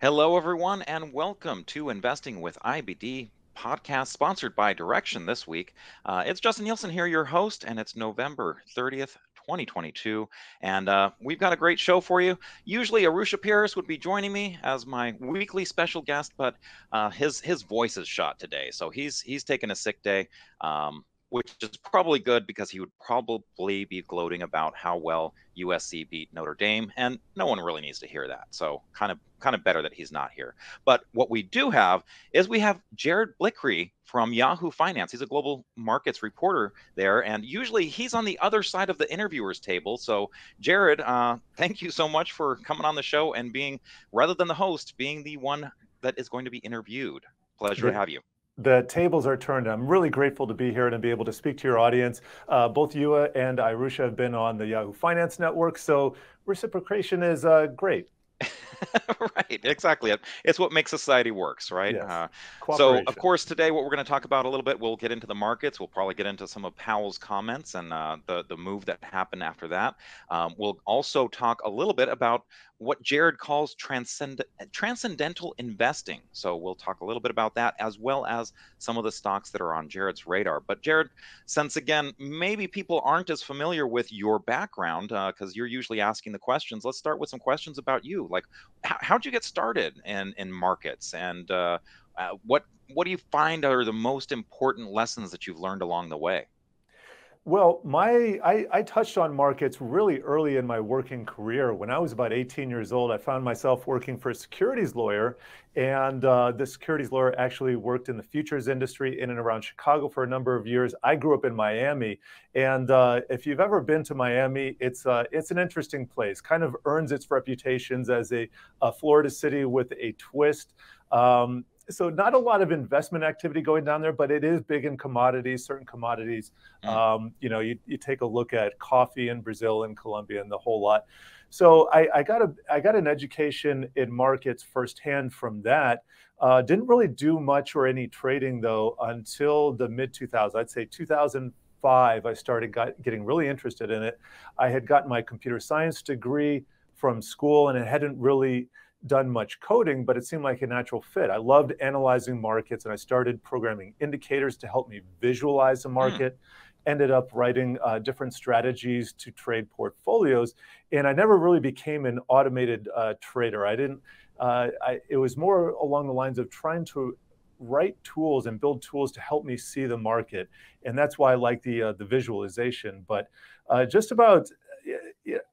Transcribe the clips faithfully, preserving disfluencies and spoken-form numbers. Hello, everyone, and welcome to Investing with I B D podcast, sponsored by Direxion this week. Uh, it's Justin Nielsen here, your host, and it's November thirtieth, twenty twenty-two, and uh, we've got a great show for you. Usually, Irusha Peiris would be joining me as my weekly special guest, but uh, his his voice is shot today, so he's he's taking a sick day, um, which is probably good because he would probably be gloating about how well U S C beat Notre Dame, and no one really needs to hear that, so kind of kind of better that he's not here. But what we do have is we have Jared Blikre from Yahoo Finance. He's a global markets reporter there, and usually he's on the other side of the interviewers table. So Jared, uh, thank you so much for coming on the show and being, rather than the host, being the one that is going to be interviewed. Pleasure yeah. to have you. The tables are turned. I'm really grateful to be here and to be able to speak to your audience. Uh, both you and Irusha have been on the Yahoo Finance Network, so reciprocation is uh, great. Right, exactly. It's what makes society works, right? Yes. Uh, so, of course, today what we're going to talk about a little bit, we'll get into the markets. We'll probably get into some of Powell's comments and uh, the, the move that happened after that. Um, we'll also talk a little bit about what Jared calls transcend transcendental investing. So we'll talk a little bit about that, as well as some of the stocks that are on Jared's radar. But Jared, since again, maybe people aren't as familiar with your background because uh, you're usually asking the questions, let's start with some questions about you. Like, how, how'd you get started in, in markets? And uh, uh, what, what do you find are the most important lessons that you've learned along the way? Well, my I, I touched on markets really early in my working career. When I was about eighteen years old, I found myself working for a securities lawyer, and uh, the securities lawyer actually worked in the futures industry in and around Chicago for a number of years. I grew up in Miami, and uh, if you've ever been to Miami, it's uh, it's an interesting place. Kind of earns its reputations as a, a Florida city with a twist. Um, So not a lot of investment activity going down there, but it is big in commodities, certain commodities. Mm. Um, you know, you, you take a look at coffee in Brazil and Colombia and the whole lot. So I, I got a I got an education in markets firsthand from that. Uh, didn't really do much or any trading, though, until the mid two thousands. I'd say two thousand five, I started got, getting really interested in it. I had gotten my computer science degree from school, and it hadn't really done much coding, but it seemed like a natural fit. I loved analyzing markets, and I started programming indicators to help me visualize the market. Mm. Ended up writing uh, different strategies to trade portfolios, and I never really became an automated uh, trader. I didn't. Uh, I, it was more along the lines of trying to write tools and build tools to help me see the market, and that's why I like the uh, the visualization. But uh, just about.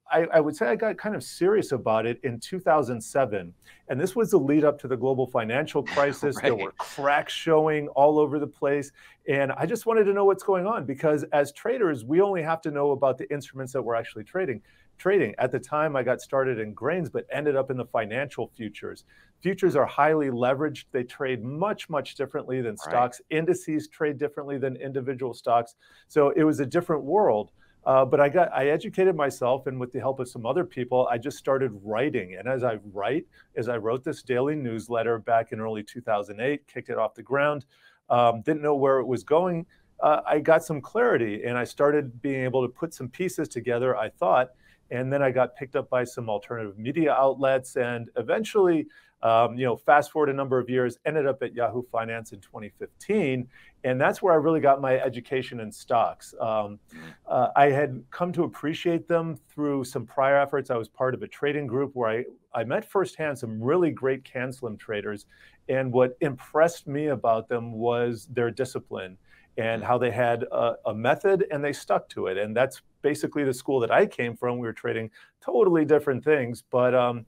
I, I would say I got kind of serious about it in two thousand seven, and this was the lead up to the global financial crisis. Right. There were cracks showing all over the place, and I just wanted to know what's going on, because as traders, we only have to know about the instruments that we're actually trading. Trading. At the time, I got started in grains, but ended up in the financial futures. Futures are highly leveraged. They trade much, much differently than stocks. Right. Indices trade differently than individual stocks. So it was a different world. Uh, but I got, I educated myself, and with the help of some other people, I just started writing. And as I write, as I wrote this daily newsletter back in early two thousand eight, kicked it off the ground, um, didn't know where it was going. Uh, I got some clarity, and I started being able to put some pieces together, I thought. And then I got picked up by some alternative media outlets, and eventually, um, you know, fast forward a number of years, ended up at Yahoo Finance in twenty fifteen. And that's where I really got my education in stocks. Um, uh, I had come to appreciate them through some prior efforts. I was part of a trading group where I, I met firsthand some really great CanSlim traders. And what impressed me about them was their discipline and how they had a, a method and they stuck to it. And that's basically the school that I came from. We were trading totally different things, but um,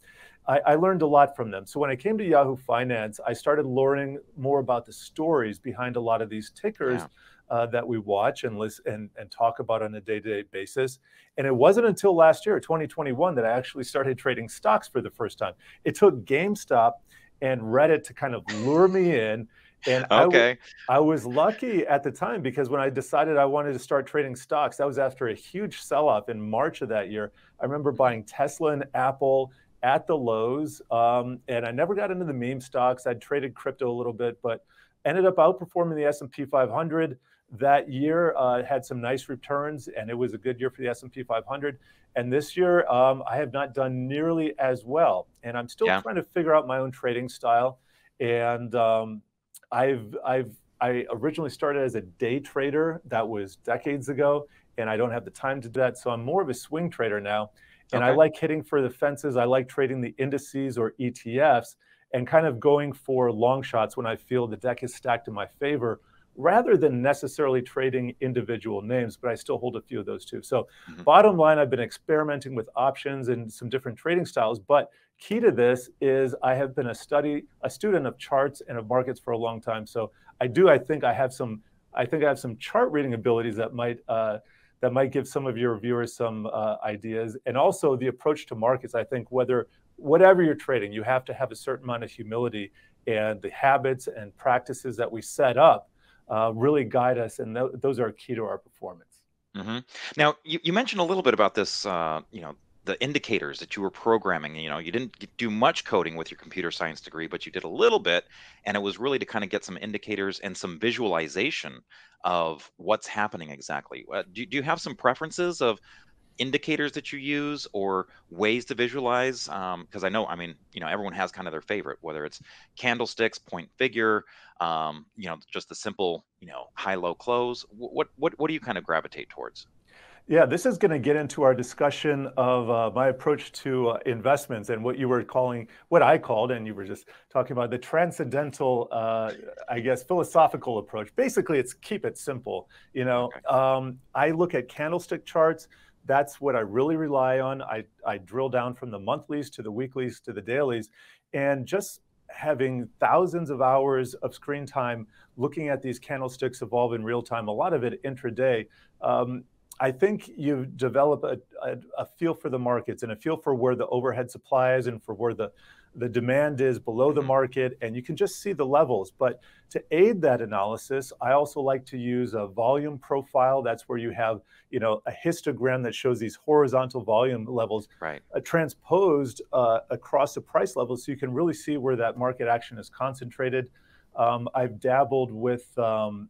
I, I learned a lot from them. So when I came to Yahoo Finance, I started learning more about the stories behind a lot of these tickers. Yeah. Uh, that we watch and listen and, and talk about on a day-to-day basis. And it wasn't until last year, twenty twenty-one, that I actually started trading stocks for the first time. It took GameStop and Reddit to kind of lure me in. And okay. I, I was lucky at the time, because when I decided I wanted to start trading stocks, that was after a huge sell-off in March of that year. I remember buying Tesla and Apple at the lows, um, and I never got into the meme stocks. I'd traded crypto a little bit, but ended up outperforming the S and P five hundred. That year uh, had some nice returns, and it was a good year for the S and P five hundred. And this year, um, I have not done nearly as well. And I'm still yeah. trying to figure out my own trading style. And um, I've, I've, I originally started as a day trader. That was decades ago, and I don't have the time to do that. So I'm more of a swing trader now. And okay. I like hitting for the fences. I like trading the indices or E T Fs and kind of going for long shots when I feel the deck is stacked in my favor, rather than necessarily trading individual names, but I still hold a few of those too. So mm-hmm. bottom line, I've been experimenting with options and some different trading styles, but key to this is I have been a study, a student of charts and of markets for a long time. So I do, I think I have some, I think I have some chart reading abilities that might, uh, that might give some of your viewers some uh, ideas. And also the approach to markets, I think whether, whatever you're trading, you have to have a certain amount of humility, and the habits and practices that we set up Uh, really guide us, and th those are key to our performance. Mm-hmm. Now, you, you mentioned a little bit about this, uh, you know, the indicators that you were programming. You know, you didn't do much coding with your computer science degree, but you did a little bit, and it was really to kind of get some indicators and some visualization of what's happening exactly. Uh, do, do you have some preferences of indicators that you use or ways to visualize? Because um, I know, I mean, you know, everyone has kind of their favorite, whether it's candlesticks, point figure, um, you know, just the simple, you know, high, low, close. What, what, what do you kind of gravitate towards? Yeah, this is going to get into our discussion of uh, my approach to uh, investments and what you were calling, what I called, and you were just talking about the transcendental, uh, I guess, philosophical approach. Basically, it's keep it simple. You know, okay. um, I look at candlestick charts. That's what I really rely on. I, I drill down from the monthlies to the weeklies to the dailies, and just having thousands of hours of screen time looking at these candlesticks evolve in real time, a lot of it intraday. Um, I think you develop a, a, a feel for the markets and a feel for where the overhead supply is and for where the, the demand is below the market, and you can just see the levels. But to aid that analysis, I also like to use a volume profile. That's where you have, you know, a histogram that shows these horizontal volume levels right. uh, transposed uh, across the price levels, so you can really see where that market action is concentrated. Um, I've dabbled with um,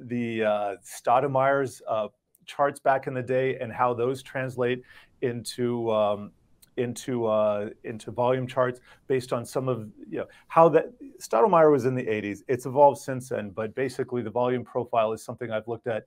the uh, Stoudemire's uh, charts back in the day and how those translate into um, into uh, into volume charts based on some of, you know, how that Stoudemire was in the eighties. It's evolved since then, but basically the volume profile is something I've looked at.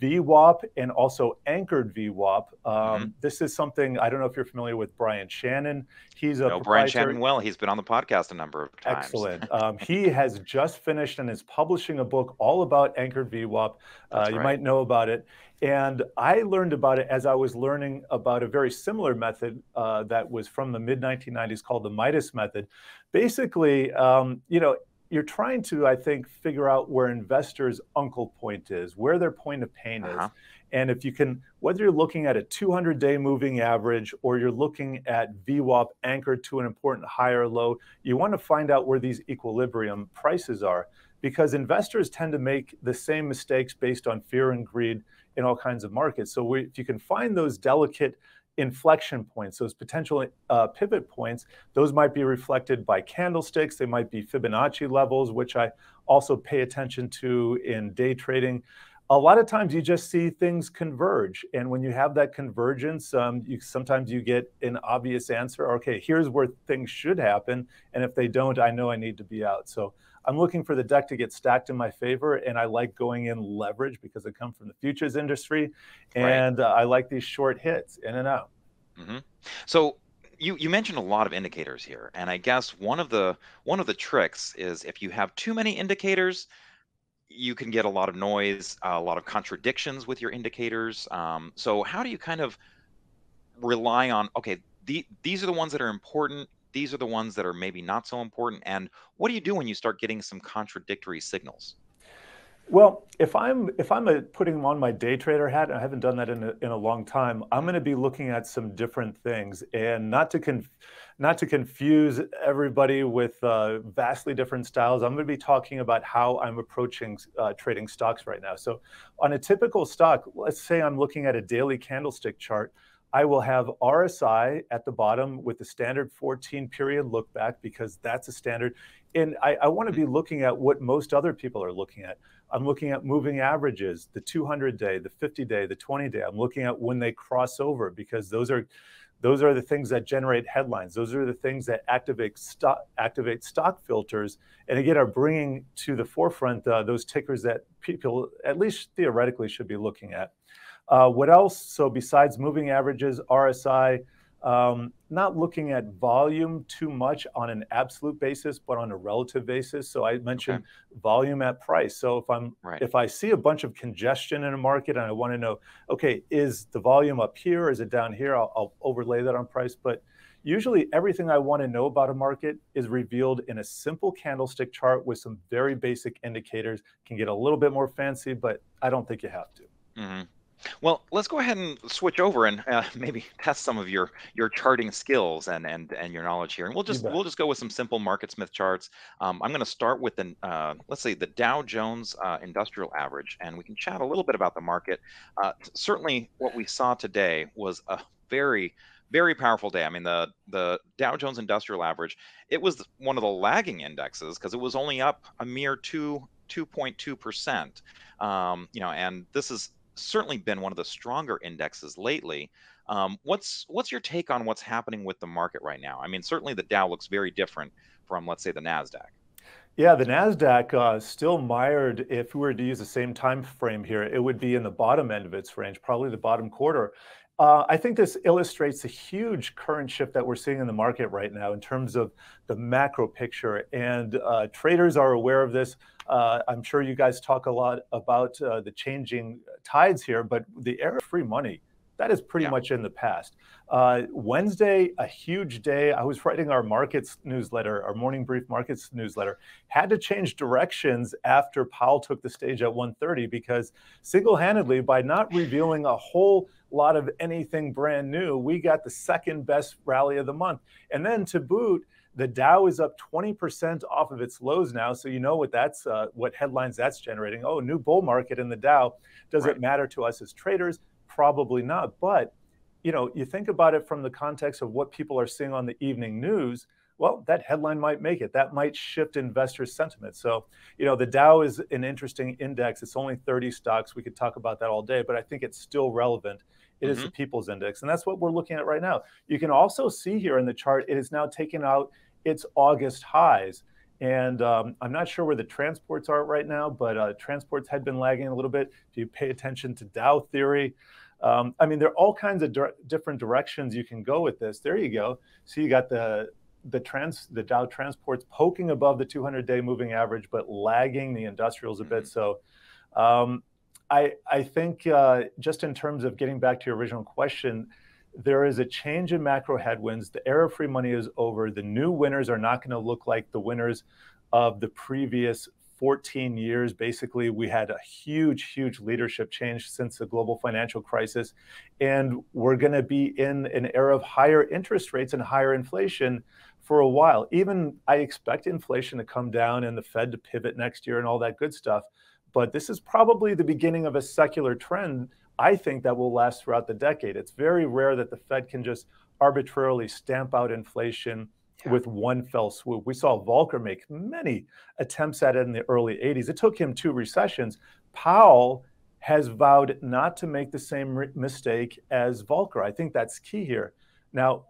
V WAP and also anchored V WAP. Um, mm-hmm. This is something, I don't know if you're familiar with Brian Shannon. He's a no, Brian Shannon well. He's been on the podcast a number of times. Excellent. um, he has just finished and is publishing a book all about anchored V WAP. Uh, you right. might know about it. And I learned about it as I was learning about a very similar method uh, that was from the mid nineteen nineties called the Midas method. Basically, um, you know, you're trying to, I think, figure out where investors' uncle point is, where their point of pain uh-huh. is. And if you can, whether you're looking at a two hundred day moving average or you're looking at V WAP anchored to an important high or low, you want to find out where these equilibrium prices are, because investors tend to make the same mistakes based on fear and greed in all kinds of markets. So we, if you can find those delicate inflection points, those potential uh, pivot points, those might be reflected by candlesticks. They might be Fibonacci levels, which I also pay attention to in day trading. A lot of times you just see things converge. And when you have that convergence, um, you, sometimes you get an obvious answer. Okay, here's where things should happen. And if they don't, I know I need to be out. So I'm looking for the deck to get stacked in my favor, and I like going in leverage because I come from the futures industry, and right. uh, I like these short hits in and out. Mm-hmm. So you, you mentioned a lot of indicators here, and I guess one of the one of the tricks is if you have too many indicators, you can get a lot of noise, a lot of contradictions with your indicators. Um, so how do you kind of rely on, okay, the, these are the ones that are important, these are the ones that are maybe not so important, and what do you do when you start getting some contradictory signals? Well, if I'm if I'm a, putting on my day trader hat, and I haven't done that in a, in a long time, I'm going to be looking at some different things, and not to conf not to confuse everybody with uh, vastly different styles. I'm going to be talking about how I'm approaching uh, trading stocks right now. So, on a typical stock, let's say I'm looking at a daily candlestick chart. I will have R S I at the bottom with the standard fourteen period look back, because that's a standard. And I, I want to be looking at what most other people are looking at. I'm looking at moving averages, the two hundred day, the fifty day, the twenty day. I'm looking at when they cross over, because those are those are the things that generate headlines. Those are the things that activate stock, activate stock filters, and again are bringing to the forefront uh, those tickers that people at least theoretically should be looking at. Uh, what else? So besides moving averages, R S I, um, not looking at volume too much on an absolute basis, but on a relative basis. So I mentioned okay. volume at price. So if I'm right. if I see a bunch of congestion in a market and I want to know, okay, is the volume up here? Is it down here? I'll, I'll overlay that on price. But usually everything I want to know about a market is revealed in a simple candlestick chart with some very basic indicators. Can get a little bit more fancy, but I don't think you have to. Mm-hmm. Well, let's go ahead and switch over and uh, maybe test some of your your charting skills and and and your knowledge here. And we'll just we'll just go with some simple MarketSmith charts. Um, I'm going to start with the uh, let's say the Dow Jones uh, Industrial Average, and we can chat a little bit about the market. Uh, certainly, what we saw today was a very Very powerful day. I mean, the the Dow Jones Industrial Average, it was one of the lagging indexes because it was only up a mere two two point two percent. Um, you know, and this has certainly been one of the stronger indexes lately. Um, what's what's your take on what's happening with the market right now? I mean, certainly the Dow looks very different from, let's say, the NASDAQ. Yeah, the NASDAQ uh, still mired. If we were to use the same time frame here, it would be in the bottom end of its range, probably the bottom quarter. Uh, I think this illustrates a huge current shift that we're seeing in the market right now in terms of the macro picture, and uh, traders are aware of this. Uh, I'm sure you guys talk a lot about uh, the changing tides here, but the era of free money, that is pretty yeah. much in the past. Uh, Wednesday, a huge day. I was writing our markets newsletter, our morning brief markets newsletter, had to change directions after Powell took the stage at one thirty because single-handedly, by not revealing a whole lot of anything brand new, we got the second best rally of the month. And then to boot, the Dow is up twenty percent off of its lows now. So you know what that's uh, what headlines that's generating. Oh, new bull market in the Dow. Does right. it matter to us as traders? Probably not. But, you know, you think about it from the context of what people are seeing on the evening news. Well, that headline might make it. That might shift investor sentiment. So, you know, the Dow is an interesting index. It's only thirty stocks. We could talk about that all day, but I think it's still relevant. It mm-hmm. is the people's index. And that's what we're looking at right now. You can also see here in the chart, it is now taking out its August highs. And um, I'm not sure where the transports are right now, but uh, transports had been lagging a little bit. If you pay attention to Dow theory, um, I mean, there are all kinds of dire- different directions you can go with this. There you go. So you got the the trans the Dow Transports poking above the two hundred day moving average, but lagging the industrials a bit. So um, I I think uh, just in terms of getting back to your original question, there is a change in macro headwinds. The era of free money is over. The new winners are not going to look like the winners of the previous fourteen years. Basically, we had a huge, huge leadership change since the global financial crisis. And we're going to be in an era of higher interest rates and higher inflation for a while. Even I expect inflation to come down and the Fed to pivot next year and all that good stuff. But this is probably the beginning of a secular trend, I think, that will last throughout the decade. It's very rare that the Fed can just arbitrarily stamp out inflation yeah. with one fell swoop. We saw Volcker make many attempts at it in the early eighties. It took him two recessions. Powell has vowed not to make the same re- mistake as Volcker. I think that's key here. Now,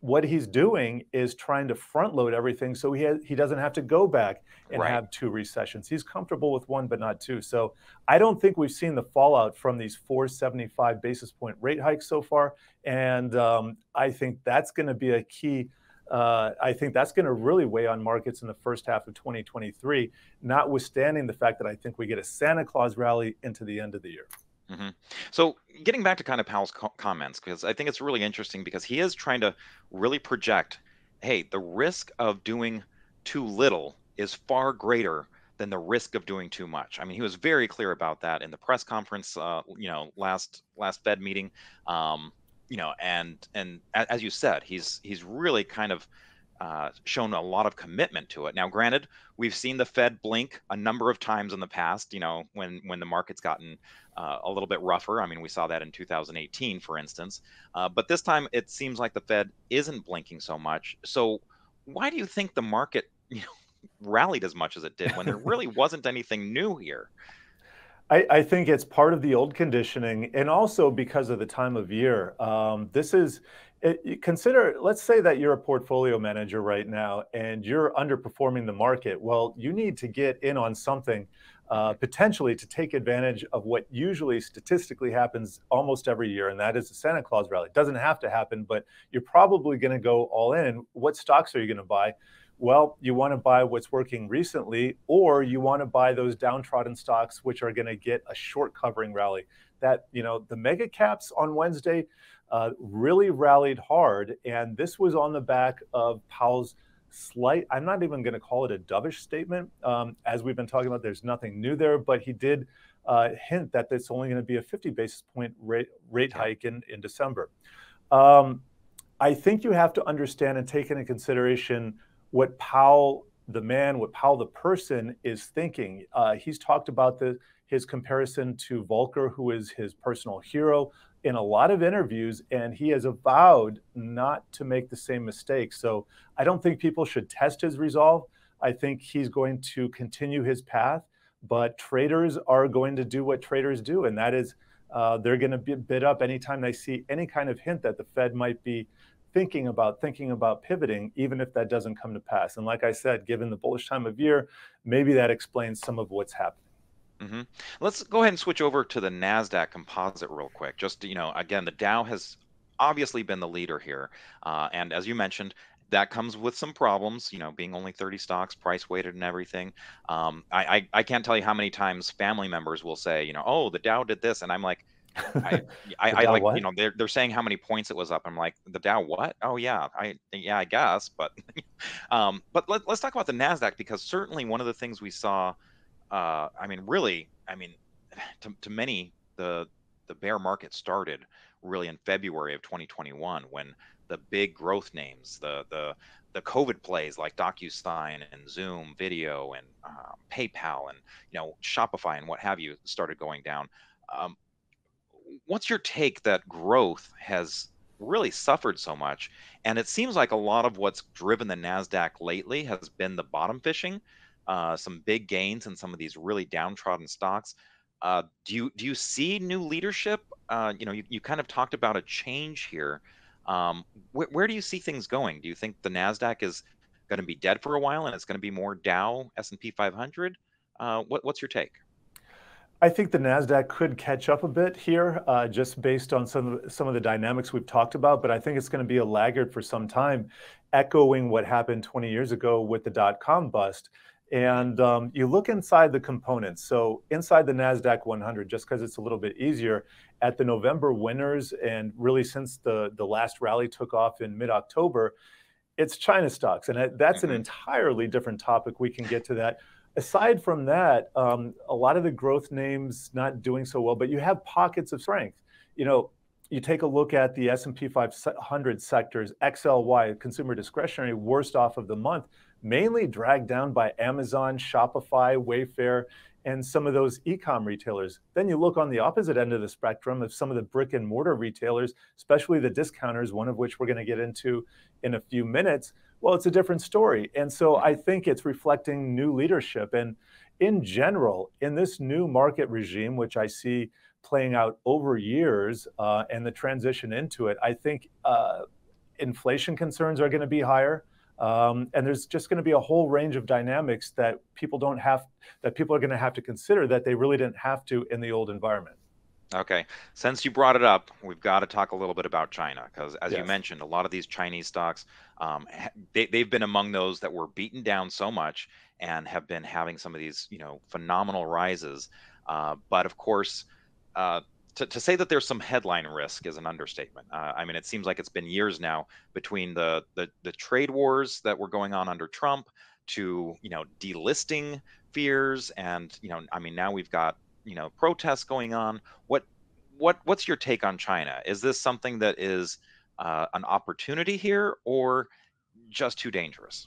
what he's doing is trying to front load everything so he has, he doesn't have to go back and right. have two recessions. He's comfortable with one, but not two. So I don't think we've seen the fallout from these four seventy-five basis point rate hikes so far. And um, I think that's going to be a key. Uh, I think that's going to really weigh on markets in the first half of twenty twenty-three, notwithstanding the fact that I think we get a Santa Claus rally into the end of the year. Mm-hmm. So getting back to kind of Powell's co- comments, because I think it's really interesting because he is trying to really project, hey, the risk of doing too little is far greater than the risk of doing too much. I mean, he was very clear about that in the press conference, uh, you know, last last Fed meeting, um, you know, and and as you said, he's he's really kind of Uh, shown a lot of commitment to it. Now, granted, we've seen the Fed blink a number of times in the past, you know, when when the market's gotten uh, a little bit rougher. I mean, we saw that in two thousand eighteen, for instance. Uh, but this time, it seems like the Fed isn't blinking so much. So why do you think the market, you know, rallied as much as it did when there really wasn't anything new here? I, I think it's part of the old conditioning, and also because of the time of year. Um, this is, it, consider, let's say that you're a portfolio manager right now and you're underperforming the market. Well, you need to get in on something uh, potentially to take advantage of what usually statistically happens almost every year, and that is the Santa Claus rally. It doesn't have to happen, but you're probably going to go all in. And what stocks are you going to buy? Well, you want to buy what's working recently, or you want to buy those downtrodden stocks which are going to get a short covering rally. That, you know, the mega caps on Wednesday uh, really rallied hard, and this was on the back of Powell's slight, I'm not even going to call it a dovish statement. Um, as we've been talking about, there's nothing new there, but he did uh, hint that it's only going to be a fifty basis point rate, rate hike in, in December. Um, I think you have to understand and take into consideration what Powell, the man, what Powell, the person, is thinking. Uh, he's talked about the, his comparison to Volcker, who is his personal hero, in a lot of interviews, and he has avowed not to make the same mistake. So I don't think people should test his resolve. I think he's going to continue his path, but traders are going to do what traders do, and that is uh, they're going to bid up anytime they see any kind of hint that the Fed might be thinking about, thinking about pivoting, even if that doesn't come to pass. And like I said, given the bullish time of year, maybe that explains some of what's happening. Mm-hmm. Let's go ahead and switch over to the NASDAQ composite real quick. Just, you know, again, the Dow has obviously been the leader here. Uh, and as you mentioned, that comes with some problems, you know, being only thirty stocks, price weighted and everything. Um, I, I, I can't tell you how many times family members will say, you know, oh, the Dow did this. And I'm like, I, I, I like, what? You know, they're, they're saying how many points it was up. I'm like, the Dow what? Oh yeah, I, yeah, I guess. But, um, but let, let's talk about the NASDAQ, because certainly one of the things we saw, uh, I mean, really, I mean, to, to many, the, the bear market started really in February of twenty twenty-one, when the big growth names, the, the, the COVID plays like DocuSign and Zoom Video and, um, PayPal and, you know, Shopify and what have you, started going down. Um, What's your take that growth has really suffered so much? And it seems like a lot of what's driven the NASDAQ lately has been the bottom fishing, uh, some big gains in some of these really downtrodden stocks. Uh, do you do you see new leadership? Uh, you know, you, you kind of talked about a change here. Um, wh where do you see things going? Do you think the NASDAQ is going to be dead for a while and it's going to be more Dow, S and P five hundred? Uh, what, what's your take? I think the NASDAQ could catch up a bit here, uh, just based on some of, some of the dynamics we've talked about, but I think it's going to be a laggard for some time, echoing what happened twenty years ago with the dot-com bust. And um, you look inside the components. So inside the NASDAQ one hundred, just because it's a little bit easier, at the November winners, and really since the, the last rally took off in mid-October, it's China stocks. And that's an entirely different topic. We can get to that. Aside from that, um, a lot of the growth names not doing so well, but you have pockets of strength. You know, you take a look at the S and P five hundred sectors, X L Y, consumer discretionary, worst off of the month, mainly dragged down by Amazon, Shopify, Wayfair, and some of those e-com retailers. Then you look on the opposite end of the spectrum of some of the brick and mortar retailers, especially the discounters, one of which we're going to get into in a few minutes. Well, it's a different story. And so I think it's reflecting new leadership. And in general, in this new market regime, which I see playing out over years, uh, and the transition into it, I think uh, inflation concerns are going to be higher. Um, and there's just going to be a whole range of dynamics that people don't have, that people are going to have to consider that they really didn't have to in the old environment. Okay, since you brought it up, we've got to talk a little bit about China, because as yes. you mentioned, a lot of these Chinese stocks, um, they, they've been among those that were beaten down so much and have been having some of these, you know, phenomenal rises. Uh, but of course, uh, to, to say that there's some headline risk is an understatement. Uh, I mean, it seems like it's been years now between the, the, the trade wars that were going on under Trump to, you know, delisting fears. And, you know, I mean, now we've got, you know, protests going on. What, what, what's your take on China? Is this something that is uh, an opportunity here, or just too dangerous?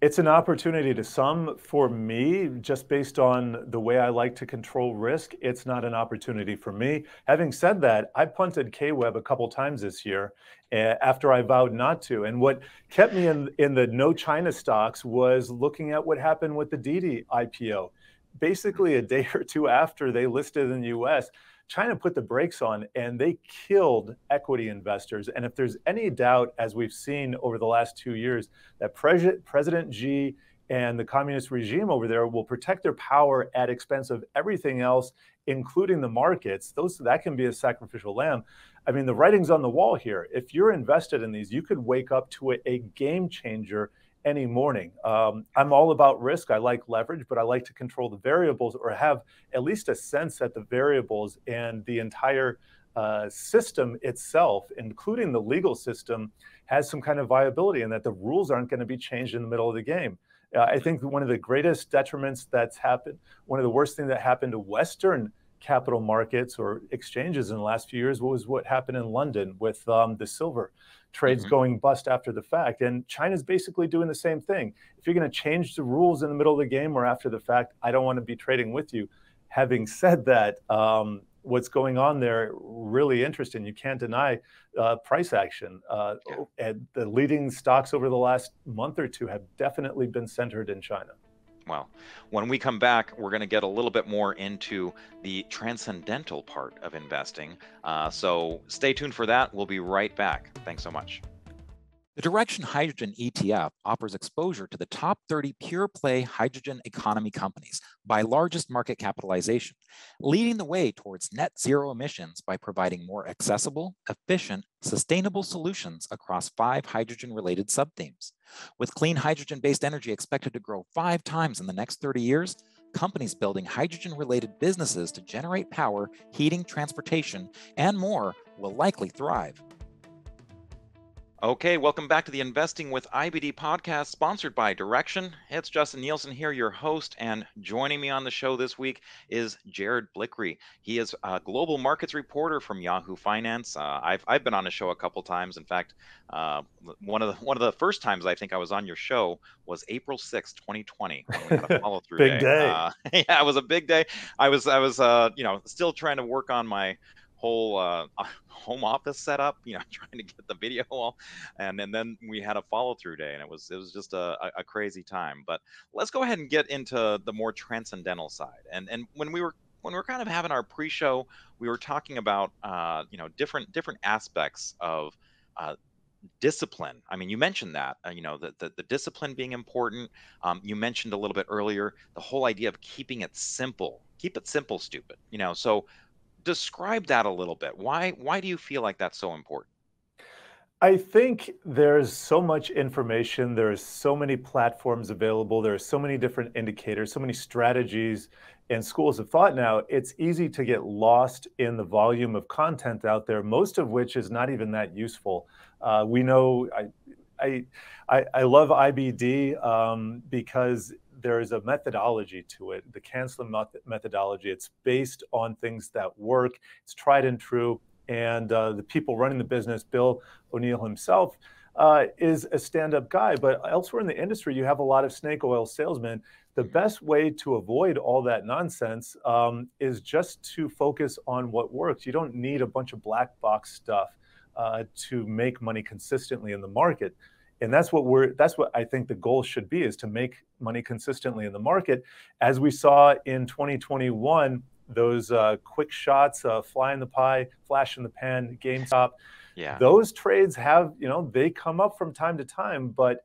It's an opportunity to some. For me, just based on the way I like to control risk, it's not an opportunity for me. Having said that, I punted K-Web a couple times this year after I vowed not to. And what kept me in, in the no China stocks was looking at what happened with the Didi I P O. basically a day or two after they listed in the U S, China put the brakes on and they killed equity investors. And if there's any doubt, as we've seen over the last two years, that Pre- President Xi and the communist regime over there will protect their power at expense of everything else, including the markets, those that can be a sacrificial lamb. I mean, the writing's on the wall here. If you're invested in these, you could wake up to a, a game changer any morning. Um, I'm all about risk. I like leverage, but I like to control the variables or have at least a sense that the variables and the entire uh, system itself, including the legal system, has some kind of viability and that the rules aren't going to be changed in the middle of the game. Uh, I think one of the greatest detriments that's happened, one of the worst things that happened to Western capital markets or exchanges in the last few years was what happened in London with um, the silver trades mm-hmm. going bust after the fact. And China's basically doing the same thing. If you're going to change the rules in the middle of the game or after the fact, I don't want to be trading with you. Having said that, um, what's going on there, really interesting. You can't deny uh, price action. Uh, yeah. And the leading stocks over the last month or two have definitely been centered in China. Wow. When we come back, we're going to get a little bit more into the transcendental part of investing. Uh, so stay tuned for that. We'll be right back. Thanks so much. The Direxion Hydrogen E T F offers exposure to the top thirty pure-play hydrogen economy companies by largest market capitalization, leading the way towards net zero emissions by providing more accessible, efficient, sustainable solutions across five hydrogen-related sub-themes. With clean hydrogen-based energy expected to grow five times in the next thirty years, companies building hydrogen-related businesses to generate power, heating, transportation, and more will likely thrive. Okay, welcome back to the Investing with I B D podcast, sponsored by Direxion. It's Justin Nielsen here, your host, and joining me on the show this week is Jared Blikre. He is a global markets reporter from Yahoo Finance. Uh, I've I've been on the show a couple times. In fact, uh, one of the one of the first times I think I was on your show was April sixth, twenty twenty. When we had a follow-through big day. day. Uh, yeah, it was a big day. I was I was uh, you know still trying to work on my whole uh, home office setup, you know, trying to get the video all, and, and then we had a follow through day, and it was it was just a, a crazy time. But let's go ahead and get into the more transcendental side. And and when we were when we were kind of having our pre-show, we were talking about uh, you know different different aspects of uh, discipline. I mean, you mentioned that uh, you know the, the the discipline being important. Um, you mentioned a little bit earlier the whole idea of keeping it simple. Keep it simple, stupid. You know, so. Describe that a little bit. Why, why do you feel like that's so important? I think there's so much information. There's so many platforms available. There are so many different indicators, so many strategies and schools of thought now. It's easy to get lost in the volume of content out there, most of which is not even that useful. Uh, we know I, I, I love I B D um, because there is a methodology to it, the Kanzler methodology. It's based on things that work. It's tried and true. And uh, the people running the business, Bill O'Neill himself, uh, is a stand-up guy. But elsewhere in the industry, you have a lot of snake oil salesmen. The best way to avoid all that nonsense um, is just to focus on what works. You don't need a bunch of black box stuff uh, to make money consistently in the market. And that's what we're, that's what I think the goal should be, is to make money consistently in the market. As we saw in twenty twenty-one, those uh, quick shots, uh, fly in the pie, flash in the pan, GameStop, yeah. Those trades have, you know, they come up from time to time, but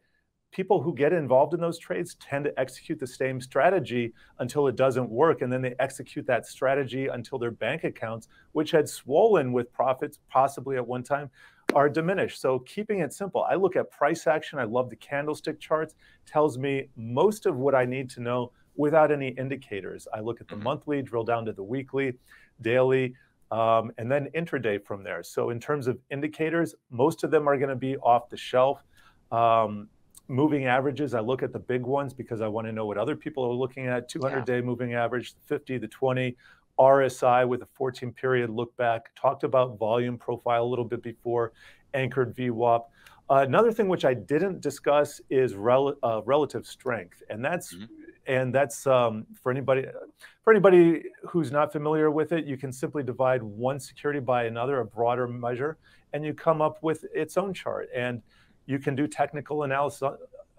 people who get involved in those trades tend to execute the same strategy until it doesn't work. And then they execute that strategy until their bank accounts, which had swollen with profits possibly at one time, are diminished. So keeping it simple, I look at price action. I love the candlestick charts. Tells me most of what I need to know without any indicators. I look at the mm-hmm. monthly, drill down to the weekly, daily, um, and then intraday from there. So in terms of indicators, most of them are going to be off the shelf. Um, moving averages, I look at the big ones because I want to know what other people are looking at. two hundred day yeah. moving average, fifty, the twenty. R S I with a fourteen period look back, talked about volume profile a little bit before, anchored V WAP. Uh, another thing which I didn't discuss is rel uh, relative strength, and that's mm-hmm. and that's um, for anybody for anybody who's not familiar with it. You can simply divide one security by another, a broader measure, and you come up with its own chart, and you can do technical analysis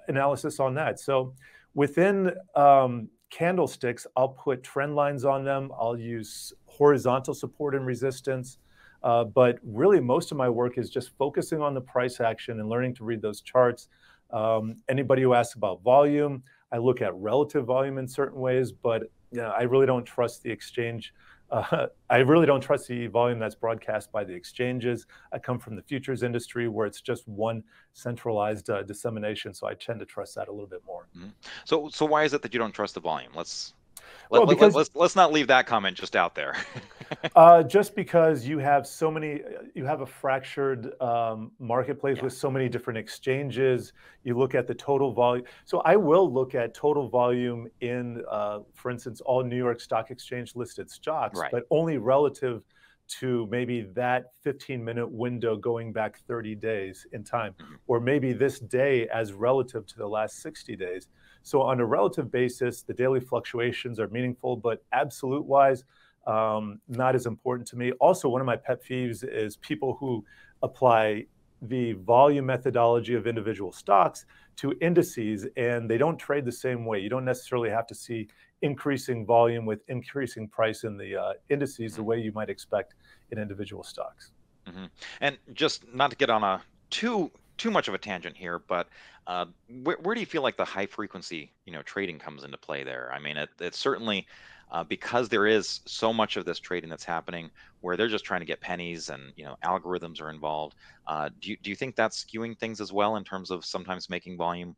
analysis on that. So within um, candlesticks, I'll put trend lines on them. I'll use horizontal support and resistance. Uh, but really, most of my work is just focusing on the price action and learning to read those charts. Um, anybody who asks about volume, I look at relative volume in certain ways, but you know, I really don't trust the exchange. Uh, I really don't trust the volume that's broadcast by the exchanges. I come from the futures industry where it's just one centralized uh, dissemination, so I tend to trust that a little bit more. Mm-hmm. So, so why is it that you don't trust the volume? Let's let, well, because, let, let's let's not leave that comment just out there. uh, just because you have so many, you have a fractured um, marketplace yeah. with so many different exchanges. You look at the total volume. So I will look at total volume in, uh, for instance, all New York Stock Exchange listed stocks, right. but only relative to maybe that fifteen minute window going back thirty days in time, mm-hmm. or maybe this day as relative to the last sixty days. So on a relative basis, the daily fluctuations are meaningful, but absolute wise, um, not as important to me. Also, one of my pet peeves is people who apply the volume methodology of individual stocks to indices, and they don't trade the same way. You don't necessarily have to see increasing volume with increasing price in the uh, indices the way you might expect in individual stocks. Mm-hmm. And just not to get on a too too much of a tangent here, but uh, where, where do you feel like the high frequency, you know, trading comes into play there? I mean, it, it's certainly uh, because there is so much of this trading that's happening where they're just trying to get pennies and, you know, algorithms are involved. Uh, do you, do you think that's skewing things as well in terms of sometimes making volume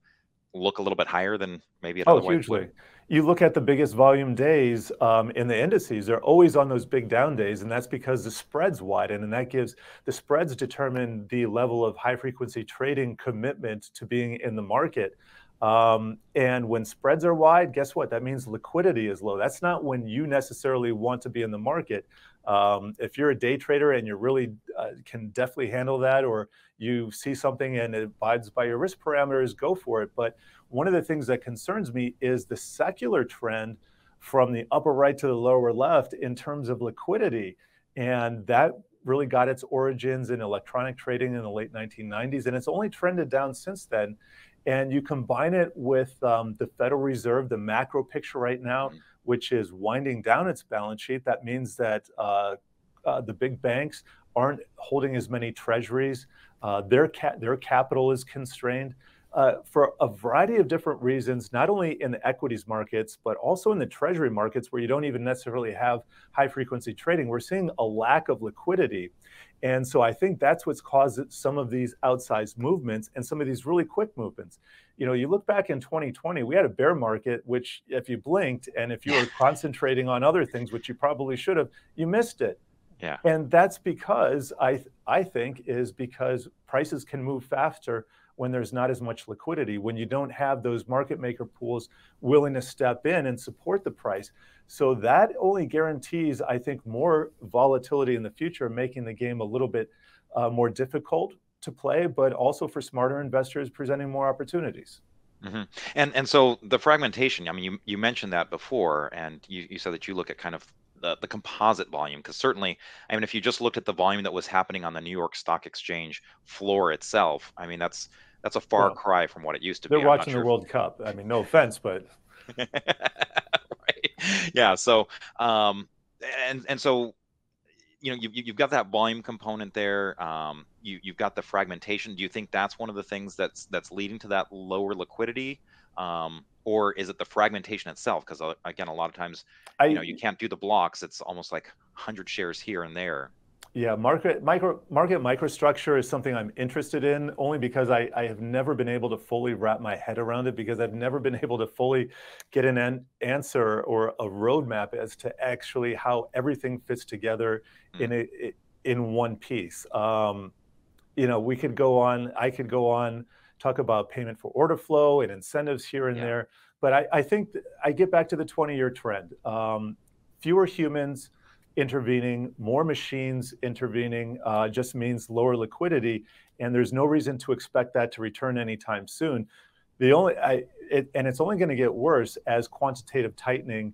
look a little bit higher than maybe it otherwise? Oh, hugely. You look at the biggest volume days um, in the indices, they're always on those big down days, and that's because the spreads widen, and that gives, the spreads determine the level of high-frequency trading commitment to being in the market. Um, and when spreads are wide, guess what? That means liquidity is low. That's not when you necessarily want to be in the market. Um, if you're a day trader and you really uh, can definitely handle that, or you see something and it abides by your risk parameters, go for it. But one of the things that concerns me is the secular trend from the upper right to the lower left in terms of liquidity. And that really got its origins in electronic trading in the late nineteen nineties. And it's only trended down since then. And you combine it with um, the Federal Reserve, the macro picture right now, mm-hmm. which is winding down its balance sheet. That means that uh, uh, the big banks aren't holding as many treasuries. Uh, their, ca their capital is constrained uh, for a variety of different reasons, not only in the equities markets, but also in the treasury markets where you don't even necessarily have high frequency trading. We're seeing a lack of liquidity. And so I think that's what's caused some of these outsized movements and some of these really quick movements. You know, you look back in twenty twenty, we had a bear market, which if you blinked and if you were concentrating on other things, which you probably should have, you missed it. Yeah. And that's because I, I think is because prices can move faster when there's not as much liquidity, when you don't have those market maker pools willing to step in and support the price. So that only guarantees, I think, more volatility in the future, making the game a little bit uh, more difficult to play, but also for smarter investors presenting more opportunities. Mm-hmm. And and so the fragmentation, I mean, you, you mentioned that before, and you, you said that you look at kind of The, the composite volume, because certainly, I mean, if you just looked at the volume that was happening on the New York Stock Exchange floor itself, I mean, that's that's a far well, cry from what it used to they're be. They're watching sure the World Cup. I mean, no offense, but right. Yeah. So, um, and and so, you know, you you've got that volume component there. Um, you you've got the fragmentation. Do you think that's one of the things that's that's leading to that lower liquidity? Um, or is it the fragmentation itself? Because uh, again, a lot of times, I, you know, you can't do the blocks. It's almost like one hundred shares here and there. Yeah, market micro market microstructure is something I'm interested in only because I, I have never been able to fully wrap my head around it, because I've never been able to fully get an, an answer or a roadmap as to actually how everything fits together mm. in a, in one piece. Um, you know, we could go on. I could go on. Talk about payment for order flow and incentives here and yeah. there. But I, I think th I get back to the twenty year trend. Um, fewer humans intervening, more machines intervening uh, just means lower liquidity. And there's no reason to expect that to return anytime soon. The only, I, it, and it's only gonna get worse as quantitative tightening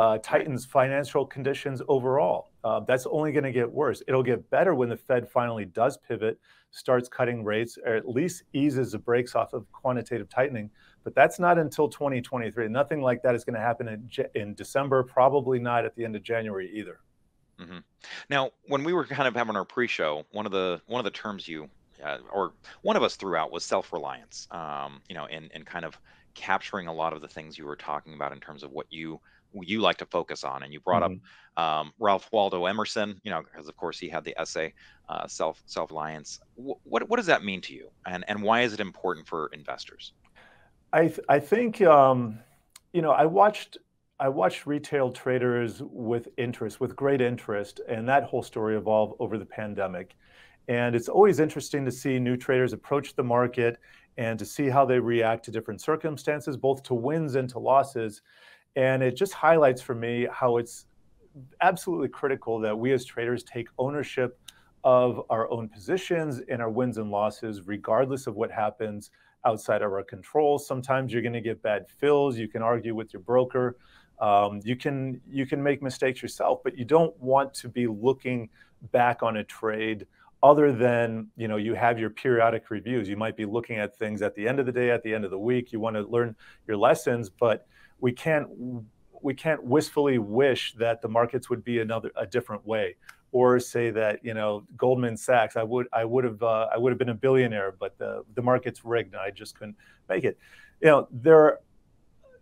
uh, tightens financial conditions overall. Uh, that's only gonna get worse. It'll get better when the Fed finally does pivot, starts cutting rates, or at least eases the brakes off of quantitative tightening. but that's not until twenty twenty-three. Nothing like that is going to happen in, in December, probably not at the end of January either. Mm-hmm. Now, when we were kind of having our pre-show, one of the one of the terms you uh, or one of us threw out was self-reliance, um, you know, and, and kind of capturing a lot of the things you were talking about in terms of what you you like to focus on. And you brought mm-hmm. up um, Ralph Waldo Emerson, you know, because, of course, he had the essay, uh, self, self-reliance. W- what, what does that mean to you? And, and why is it important for investors? I, th- I think, um, you know, I watched I watched retail traders with interest, with great interest, and that whole story evolved over the pandemic. And it's always interesting to see new traders approach the market and to see how they react to different circumstances, both to wins and to losses. And it just highlights for me how it's absolutely critical that we as traders take ownership of our own positions and our wins and losses, regardless of what happens outside of our control. Sometimes you're going to get bad fills. You can argue with your broker. Um, you can you can make mistakes yourself, but you don't want to be looking back on a trade other than, you know, you have your periodic reviews. You might be looking at things at the end of the day, at the end of the week. You want to learn your lessons, but we can't we can't wistfully wish that the markets would be another a different way, or say that, you know, Goldman Sachs, I would I would have uh, I would have been a billionaire, but the the market's rigged and I just couldn't make it. You know, there are,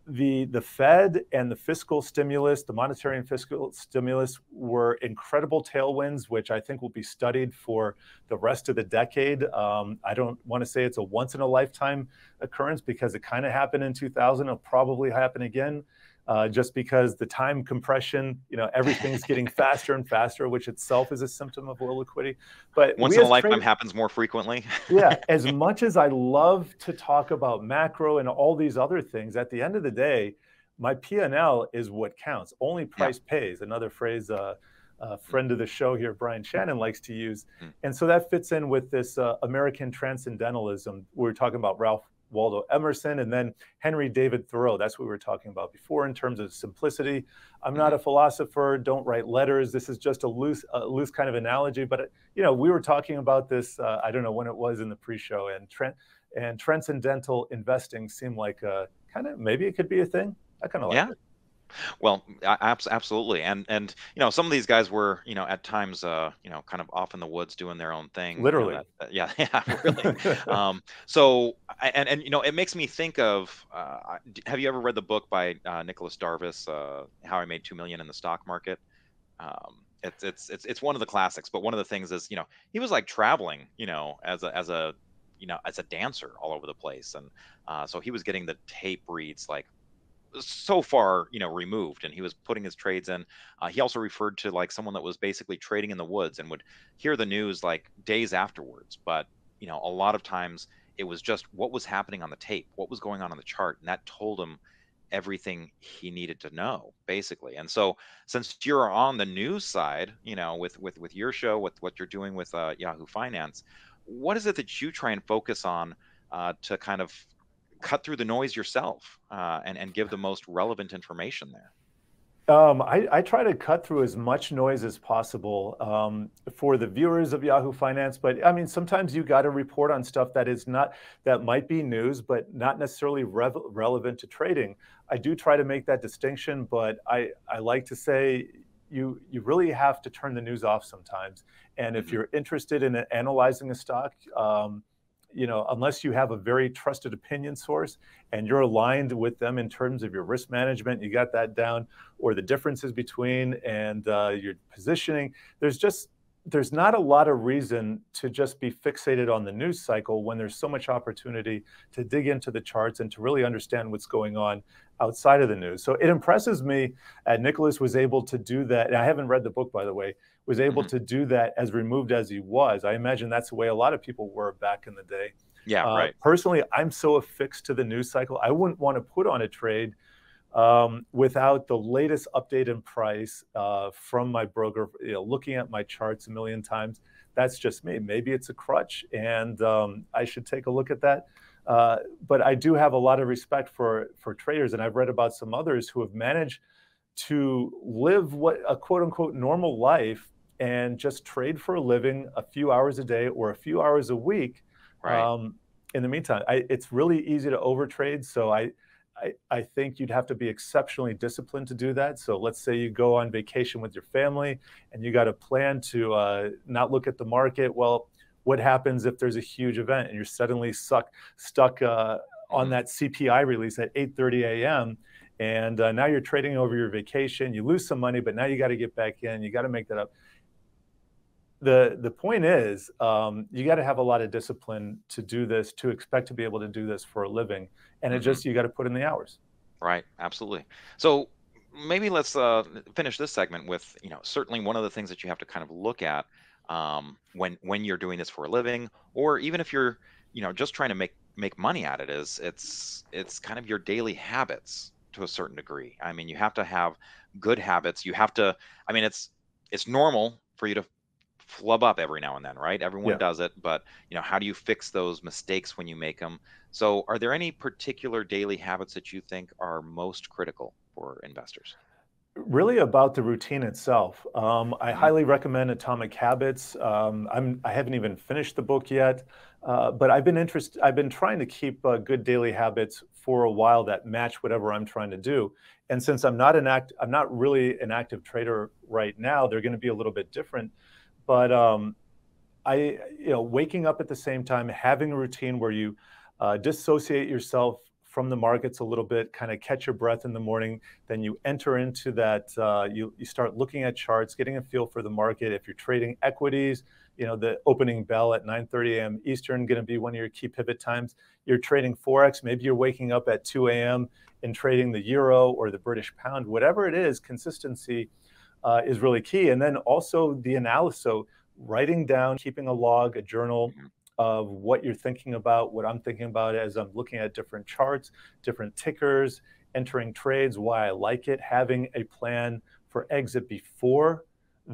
The the Fed and the fiscal stimulus, the monetary and fiscal stimulus, were incredible tailwinds, which I think will be studied for the rest of the decade. Um, I don't want to say it's a once in a lifetime occurrence, because it kind of happened in two thousand. It'll probably happen again, uh, just because the time compression, you know, everything's getting faster and faster, which itself is a symptom of illiquidity. But once in a lifetime trade- happens more frequently. Yeah. As much as I love to talk about macro and all these other things, at the end of the day, my P and L is what counts. Only price yeah. pays. Another phrase uh, a friend of the show here, Brian Shannon, likes to use. And so that fits in with this uh, American transcendentalism. We were talking about Ralph Waldo Emerson, and then Henry David Thoreau. That's what we were talking about before in terms of simplicity. I'm not a philosopher. Don't write letters. This is just a loose, a loose kind of analogy. But, you know, we were talking about this. Uh, I don't know when it was in the pre-show, and tra- and transcendental investing seemed like a kind of, maybe it could be a thing. I kind of like yeah. it. Well, absolutely. And, and, you know, some of these guys were, you know, at times, uh, you know, kind of off in the woods doing their own thing. Literally. You know, that, that, yeah. Yeah, really. um, so, and, and, you know, it makes me think of, uh, have you ever read the book by uh, Nicholas Darvis, uh, How I Made two million dollars in the Stock Market? Um, it's, it's, it's, it's one of the classics, but one of the things is, you know, he was like traveling, you know, as a, as a, you know, as a dancer all over the place. And uh, so he was getting the tape reads, like, so far, you know, removed, and he was putting his trades in. Uh, he also referred to like someone that was basically trading in the woods and would hear the news like days afterwards. But, you know, a lot of times it was just what was happening on the tape, what was going on on the chart. And that told him everything he needed to know, basically. And so since you're on the news side, you know, with, with, with your show, with what you're doing with uh, Yahoo Finance, what is it that you try and focus on uh, to kind of cut through the noise yourself uh, and, and give the most relevant information there? Um, I, I try to cut through as much noise as possible um, for the viewers of Yahoo Finance. But I mean, sometimes you got to report on stuff that is not, that might be news, but not necessarily rev- relevant to trading. I do try to make that distinction, but I, I like to say you, you really have to turn the news off sometimes. And if you're interested in analyzing a stock, um, you know, unless you have a very trusted opinion source and you're aligned with them in terms of your risk management, you got that down, or the differences between and uh, your positioning, there's just, there's not a lot of reason to just be fixated on the news cycle when there's so much opportunity to dig into the charts and to really understand what's going on outside of the news. So it impresses me that Nicholas was able to do that. And I haven't read the book, by the way, was able mm-hmm. to do that as removed as he was. I imagine that's the way a lot of people were back in the day. Yeah, uh, right. Personally, I'm so affixed to the news cycle. I wouldn't want to put on a trade um, without the latest update in price uh, from my broker, you know, looking at my charts a million times. That's just me. Maybe it's a crutch, and um, I should take a look at that. Uh, but I do have a lot of respect for, for traders, and I've read about some others who have managed to live what a quote-unquote normal life and just trade for a living a few hours a day or a few hours a week. Right. Um, in the meantime, I, it's really easy to overtrade. So I, I, I think you'd have to be exceptionally disciplined to do that. So let's say you go on vacation with your family and you got a plan to uh, not look at the market. Well, what happens if there's a huge event and you're suddenly suck, stuck uh, on that C P I release at eight thirty a m and uh, now you're trading over your vacation? You lose some money, but now you got to get back in. You got to make that up. The, the point is, um, you got to have a lot of discipline to do this, to expect to be able to do this for a living. And it mm-hmm. just, you got to put in the hours. Right. Absolutely. So maybe let's uh, finish this segment with, you know, certainly one of the things that you have to kind of look at um, when, when you're doing this for a living, or even if you're, you know, just trying to make, make money at it, is it's, it's kind of your daily habits to a certain degree. I mean, you have to have good habits. You have to, I mean, it's, it's normal for you to flub up every now and then, right? Everyone yeah. does it, but you know, how do you fix those mistakes when you make them? So are there any particular daily habits that you think are most critical for investors? Really about the routine itself. Um, I highly recommend Atomic Habits. Um, I'm, I haven't even finished the book yet, uh, but I've been interest, I've been trying to keep uh, good daily habits for a while that match whatever I'm trying to do. And since I'm not an act, I'm not really an active trader right now, they're going to be a little bit different. But um, I, you know, waking up at the same time, having a routine where you uh, dissociate yourself from the markets a little bit, kind of catch your breath in the morning, then you enter into that, uh, you, you start looking at charts, getting a feel for the market. If you're trading equities, you know, the opening bell at nine thirty a m Eastern going to be one of your key pivot times. You're trading Forex, maybe you're waking up at two a m and trading the euro or the British pound, whatever it is, consistency Uh, is really key. And then also the analysis. So writing down, keeping a log, a journal of what you're thinking about, what I'm thinking about as I'm looking at different charts, different tickers, entering trades, why I like it, having a plan for exit before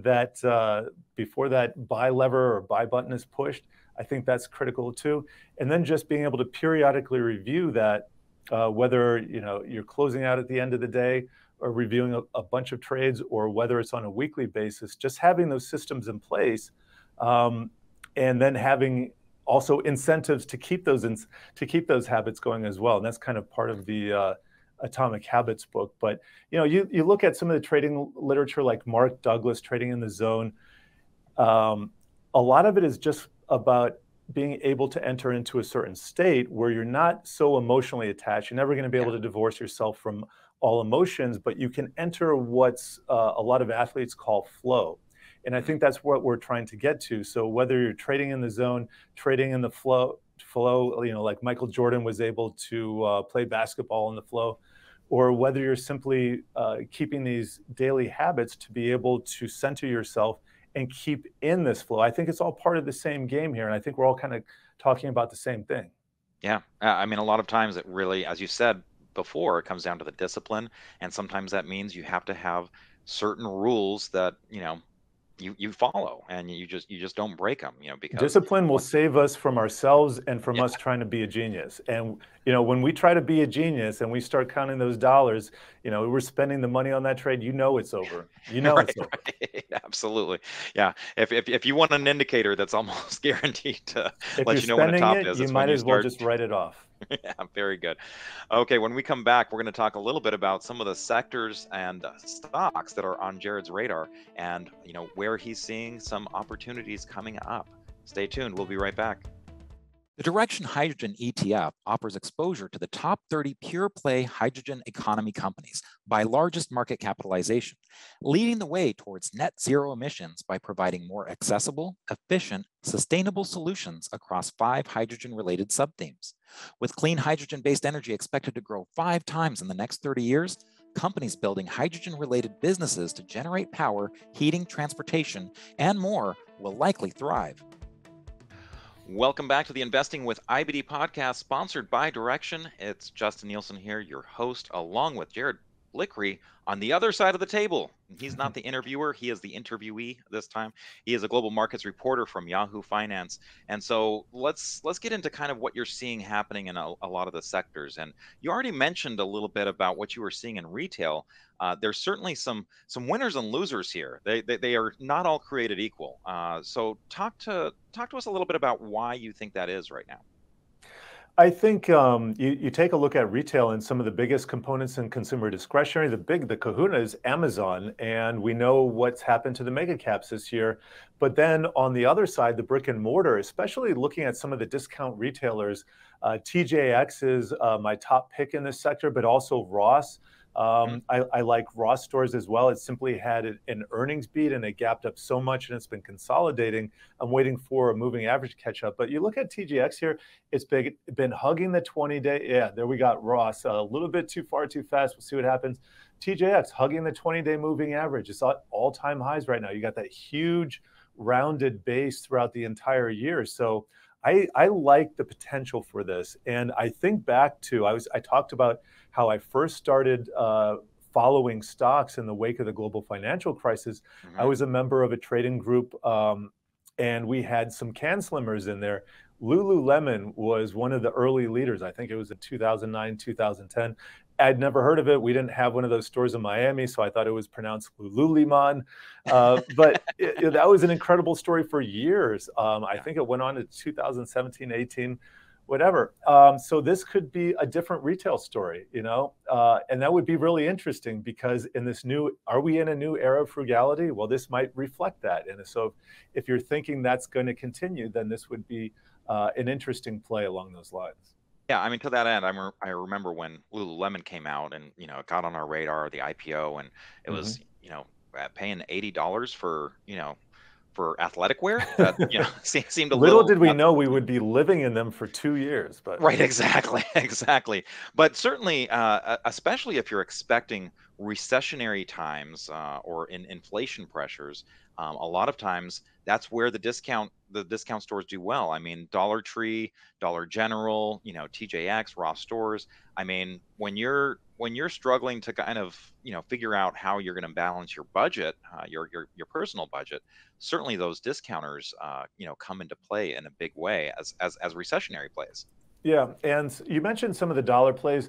that, uh, before that buy lever or buy button is pushed. I think that's critical too. And then just being able to periodically review that, uh, whether, you know, you're closing out at the end of the day, or reviewing a, a bunch of trades, or whether it's on a weekly basis, just having those systems in place, um, and then having also incentives to keep those in, to keep those habits going as well. And that's kind of part of the uh, Atomic Habits book. But you know, you you look at some of the trading literature, like Mark Douglas, Trading in the Zone. Um, a lot of it is just about being able to enter into a certain state where you're not so emotionally attached. You're never going to be able to divorce yourself from all emotions, but you can enter what's uh, a lot of athletes call flow. And I think that's what we're trying to get to. So whether you're trading in the zone, trading in the flow, flow, you know, like Michael Jordan was able to uh, play basketball in the flow, or whether you're simply uh, keeping these daily habits to be able to center yourself and keep in this flow. I think it's all part of the same game here. And I think we're all kind of talking about the same thing. Yeah. I mean, a lot of times it really, as you said, before, it comes down to the discipline, and sometimes that means you have to have certain rules that you know you you follow, and you just you just don't break them, you know, because discipline will save us from ourselves and from yeah. us trying to be a genius. And you know, when we try to be a genius and we start counting those dollars, you know, we're spending the money on that trade, you know, it's over, you know. Right, it's over. Right. Absolutely. Yeah. If, if if you want an indicator that's almost guaranteed to if let you know when a top it, is, you might as you well start... just write it off. Yeah, very good. Okay, when we come back, we're going to talk a little bit about some of the sectors and uh, stocks that are on Jared's radar, and you know, where he's seeing some opportunities coming up. Stay tuned. We'll be right back. The Direxion Hydrogen E T F offers exposure to the top thirty pure-play hydrogen economy companies by largest market capitalization, leading the way towards net zero emissions by providing more accessible, efficient, sustainable solutions across five hydrogen-related subthemes. With clean hydrogen-based energy expected to grow five times in the next thirty years, companies building hydrogen-related businesses to generate power, heating, transportation, and more will likely thrive. Welcome back to the Investing with I B D podcast, sponsored by Direxion. It's Justin Nielsen here, your host, along with Jared Blikre on the other side of the table. He's not the interviewer. He is the interviewee this time. He is a global markets reporter from Yahoo Finance. And so let's let's get into kind of what you're seeing happening in a, a lot of the sectors. And you already mentioned a little bit about what you were seeing in retail. Uh, there's certainly some some winners and losers here. They they, they are not all created equal. Uh, so talk to talk to us a little bit about why you think that is right now. I think um, you, you take a look at retail and some of the biggest components in consumer discretionary. The big, the kahuna is Amazon, and we know what's happened to the mega caps this year. But then on the other side, the brick and mortar, especially looking at some of the discount retailers, uh, T J X is uh, my top pick in this sector, but also Ross. Um, I, I like Ross Stores as well. It simply had an earnings beat and it gapped up so much and it's been consolidating. I'm waiting for a moving average catch up. But you look at T J X here, it's big, been hugging the twenty day. Yeah, there we got Ross. A little bit too far, too fast. We'll see what happens. T J X hugging the twenty day moving average. It's at all-time highs right now. You got that huge rounded base throughout the entire year. So I, I like the potential for this. And I think back to, I was I talked about how I first started uh, following stocks in the wake of the global financial crisis. Mm-hmm. I was a member of a trading group um, and we had some can slimmers in there. Lululemon was one of the early leaders. I think it was in two thousand nine, two thousand ten. I'd never heard of it. We didn't have one of those stores in Miami, so I thought it was pronounced Lululemon. Uh, but it, it, that was an incredible story for years. Um, I think it went on to two thousand seventeen, eighteen, whatever. Um, so this could be a different retail story, you know, uh, and that would be really interesting because in this new, are we in a new era of frugality? Well, this might reflect that. And so if you're thinking that's going to continue, then this would be uh, an interesting play along those lines. Yeah, I mean, to that end, I, re I remember when Lululemon came out and, you know, it got on our radar, the I P O, and it mm-hmm. was, you know, paying eighty dollars for, you know, for athletic wear. That, you know, seemed, seemed a little... Little did we know we would be living in them for two years. But right, exactly, exactly. But certainly, uh, especially if you're expecting recessionary times uh, or in inflation pressures, um, a lot of times that's where the discount the discount stores do well. I mean, Dollar Tree, Dollar General, you know, T J X, Ross Stores. I mean, when you're when you're struggling to kind of, you know, figure out how you're going to balance your budget, uh, your your your personal budget, certainly those discounters, uh, you know, come into play in a big way as as as recessionary plays. Yeah, and you mentioned some of the dollar plays.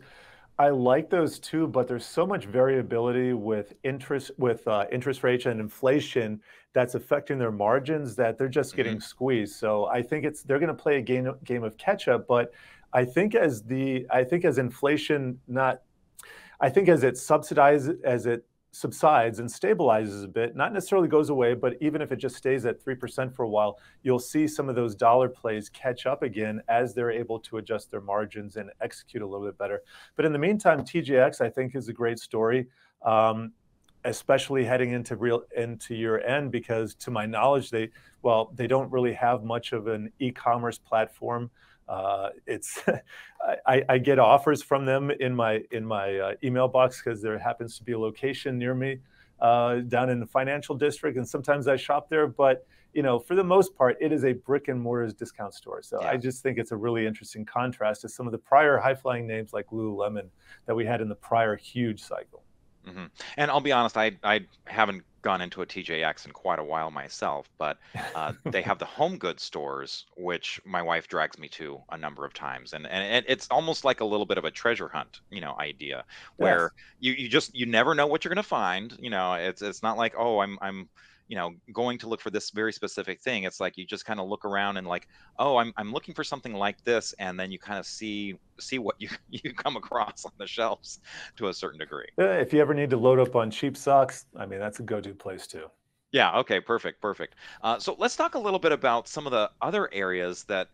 I like those too, but there's so much variability with interest with uh, interest rates and inflation that's affecting their margins that they're just getting mm-hmm. squeezed. So I think it's they're going to play a game game of catch up. But I think as the I think as inflation not, I think as it subsidizes as it subsides and stabilizes a bit, not necessarily goes away, but even if it just stays at three percent for a while, you'll see some of those dollar plays catch up again as they're able to adjust their margins and execute a little bit better. But in the meantime, T J X, I think, is a great story, um, especially heading into real into year end, because to my knowledge, they, well, they don't really have much of an e-commerce platform. Uh, it's I, I get offers from them in my in my uh, email box because there happens to be a location near me uh, down in the financial district, and sometimes I shop there. But you know, for the most part, it is a brick and mortar discount store. So yeah. I just think it's a really interesting contrast to some of the prior high flying names like Lululemon that we had in the prior huge cycle. Mm-hmm. And I'll be honest, I I haven't gone into a T J X in quite a while myself, but uh, they have the home goods stores, which my wife drags me to a number of times, and and it's almost like a little bit of a treasure hunt, you know, idea where yes. you you just you never know what you're gonna find. You know, it's it's not like, oh, I'm I'm you know going to look for this very specific thing. It's like you just kind of look around and like, oh, I'm I'm looking for something like this, and then you kind of see see what you you come across on the shelves to a certain degree. Yeah, if you ever need to load up on cheap socks, I mean, that's a go-to place too. Yeah, okay, perfect, perfect. Uh, so let's talk a little bit about some of the other areas that,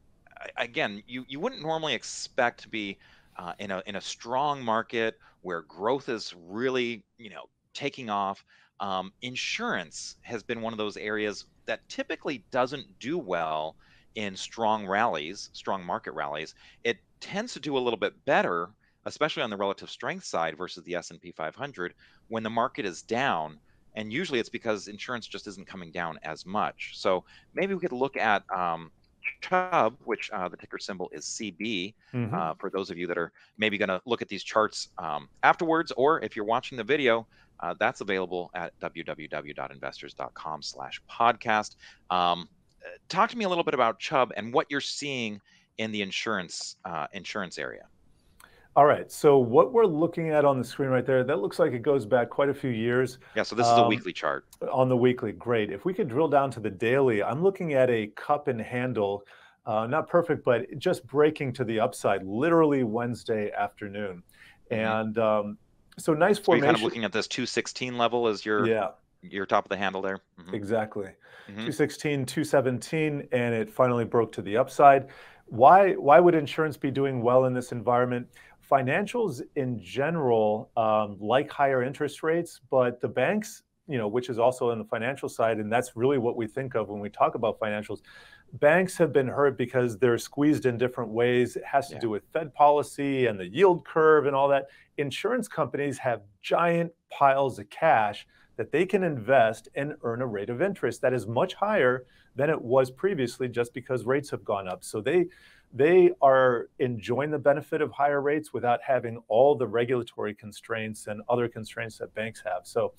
again, you you wouldn't normally expect to be uh, in a in a strong market where growth is really, you know, taking off. Um, insurance has been one of those areas that typically doesn't do well in strong rallies, strong market rallies. It tends to do a little bit better, especially on the relative strength side versus the S and P five hundred, when the market is down. And usually it's because insurance just isn't coming down as much. So maybe we could look at um, Chubb, which uh, the ticker symbol is C B, mm-hmm. uh, for those of you that are maybe going to look at these charts um, afterwards, or if you're watching the video, Uh, that's available at w w w dot investors dot com slash podcast. Um, talk to me a little bit about Chubb and what you're seeing in the insurance uh, insurance area. All right. So what we're looking at on the screen right there, that looks like it goes back quite a few years. Yeah. So this is um, a weekly chart. On the weekly. Great. If we could drill down to the daily, I'm looking at a cup and handle. uh, not perfect, but just breaking to the upside literally Wednesday afternoon. And um, so nice so formation. You're kind of looking at this two sixteen level as your, yeah. your top of the handle there. Mm-hmm. Exactly. Mm-hmm. two sixteen, two seventeen, and it finally broke to the upside. Why, why would insurance be doing well in this environment? Financials in general um, like higher interest rates, but the banks, you know, which is also on the financial side, and that's really what we think of when we talk about financials. Banks have been hurt because they're squeezed in different ways. It has to yeah. do with Fed policy and the yield curve and all that. Insurance companies have giant piles of cash that they can invest and earn a rate of interest that is much higher than it was previously just because rates have gone up. So they they are enjoying the benefit of higher rates without having all the regulatory constraints and other constraints that banks have. So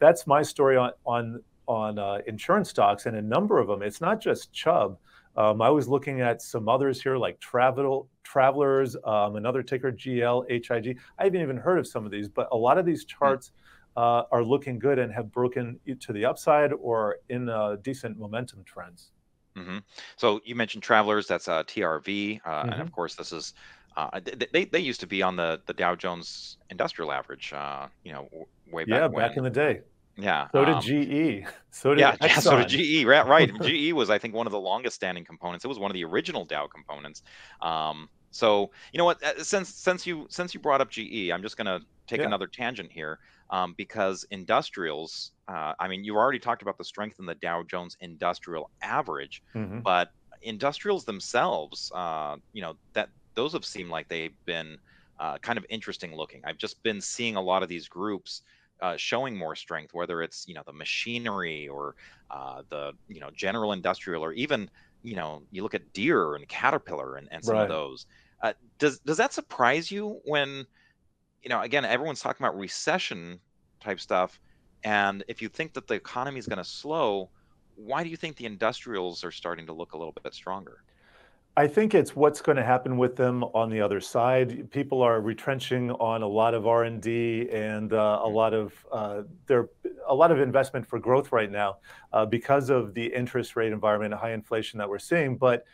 that's my story on on, on uh, insurance stocks, and a number of them. It's not just Chubb. Um, I was looking at some others here like Travel, Travelers, um, another ticker, G L, H I G. I haven't even heard of some of these, but a lot of these charts mm-hmm. Uh, are looking good and have broken to the upside or in uh, decent momentum trends. Mm-hmm. So you mentioned Travelers, that's uh, T R V, uh, mm-hmm. and of course this is uh, they they used to be on the the Dow Jones Industrial Average, uh, you know, way back yeah, when. back in the day. Yeah. So did um, G E. So did yeah, yeah. So did G E. Right. Right. G E was, I think, one of the longest standing components. It was one of the original Dow components. Um, so you know what? Since since you since you brought up G E, I'm just gonna take yeah. another tangent here. Um, because industrials, uh, I mean, you already talked about the strength in the Dow Jones Industrial Average, mm-hmm. but industrials themselves, uh, you know, that those have seemed like they've been uh, kind of interesting looking. I've just been seeing a lot of these groups uh, showing more strength, whether it's, you know, the machinery or uh, the, you know, general industrial, or even, you know, you look at Deere and Caterpillar and, and some right. of those. Uh, does does that surprise you when? You know, again, everyone's talking about recession type stuff. And if you think that the economy is going to slow, why do you think the industrials are starting to look a little bit stronger? I think it's what's going to happen with them on the other side. People are retrenching on a lot of R and D and uh, a lot of uh, their a lot of investment for growth right now uh, because of the interest rate environment and high inflation that we're seeing. But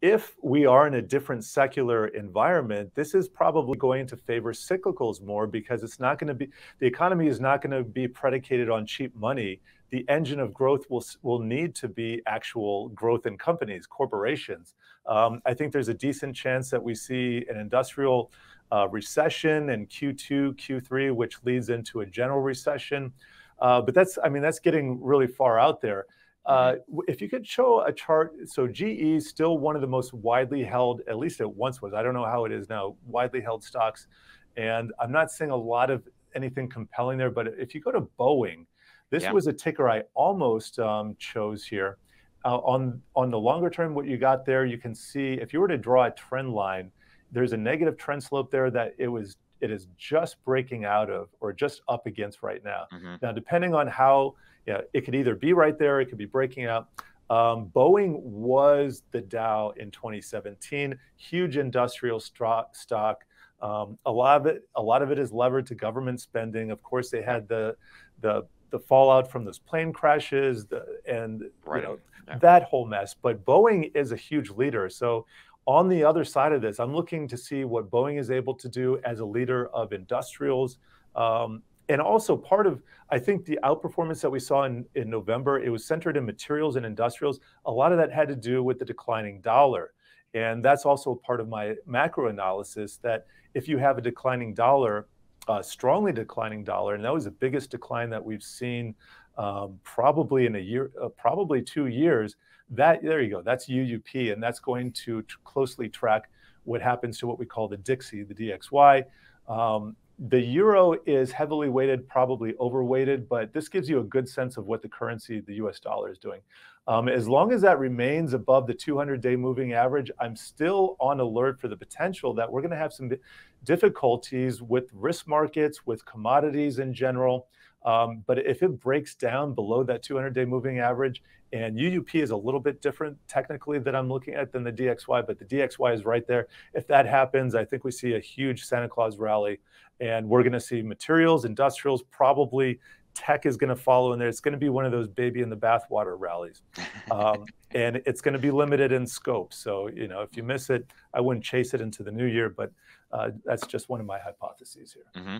if we are in a different secular environment, this is probably going to favor cyclicals more, because it's not going to be, the economy is not going to be predicated on cheap money. The engine of growth will will need to be actual growth in companies, corporations. Um, I think there's a decent chance that we see an industrial uh, recession in Q two, Q three, which leads into a general recession. Uh, but that's, I mean, that's getting really far out there. Uh, if you could show a chart, so G E is still one of the most widely held, at least it once was, I don't know how it is now, widely held stocks. And I'm not seeing a lot of anything compelling there, but if you go to Boeing, this yeah. was a ticker I almost um, chose here. Uh, on, on the longer term, what you got there, you can see, if you were to draw a trend line, there's a negative trend slope there that it was, it is just breaking out of or just up against right now. Mm-hmm. Now, depending on how, yeah, it could either be right there, it could be breaking out. Um, Boeing was the Dow in twenty seventeen, huge industrial stock. Um, a lot of it, a lot of it is levered to government spending. Of course, they had the the, the fallout from those plane crashes the, and right. you know, yeah. that whole mess. But Boeing is a huge leader. So on the other side of this, I'm looking to see what Boeing is able to do as a leader of industrials. Um, And also part of, I think, the outperformance that we saw in, in November, it was centered in materials and industrials. A lot of that had to do with the declining dollar. And that's also part of my macro analysis, that if you have a declining dollar, uh, strongly declining dollar, and that was the biggest decline that we've seen um, probably in a year, uh, probably two years, that, there you go, that's U U P. And that's going to closely track what happens to what we call the D X Y, the D X Y. Um, The euro is heavily weighted, probably overweighted, but this gives you a good sense of what the currency, the U S dollar, is doing. Um, as long as that remains above the two hundred day moving average, I'm still on alert for the potential that we're going to have some difficulties with risk markets, with commodities in general. Um, but if it breaks down below that two hundred day moving average, and U U P is a little bit different technically that I'm looking at than the D X Y, but the D X Y is right there. If that happens, I think we see a huge Santa Claus rally, and we're going to see materials, industrials, probably tech is going to follow in there. It's going to be one of those baby in the bathwater rallies. Um, and it's going to be limited in scope. So, you know, if you miss it, I wouldn't chase it into the new year, but uh, that's just one of my hypotheses here. Mm-hmm.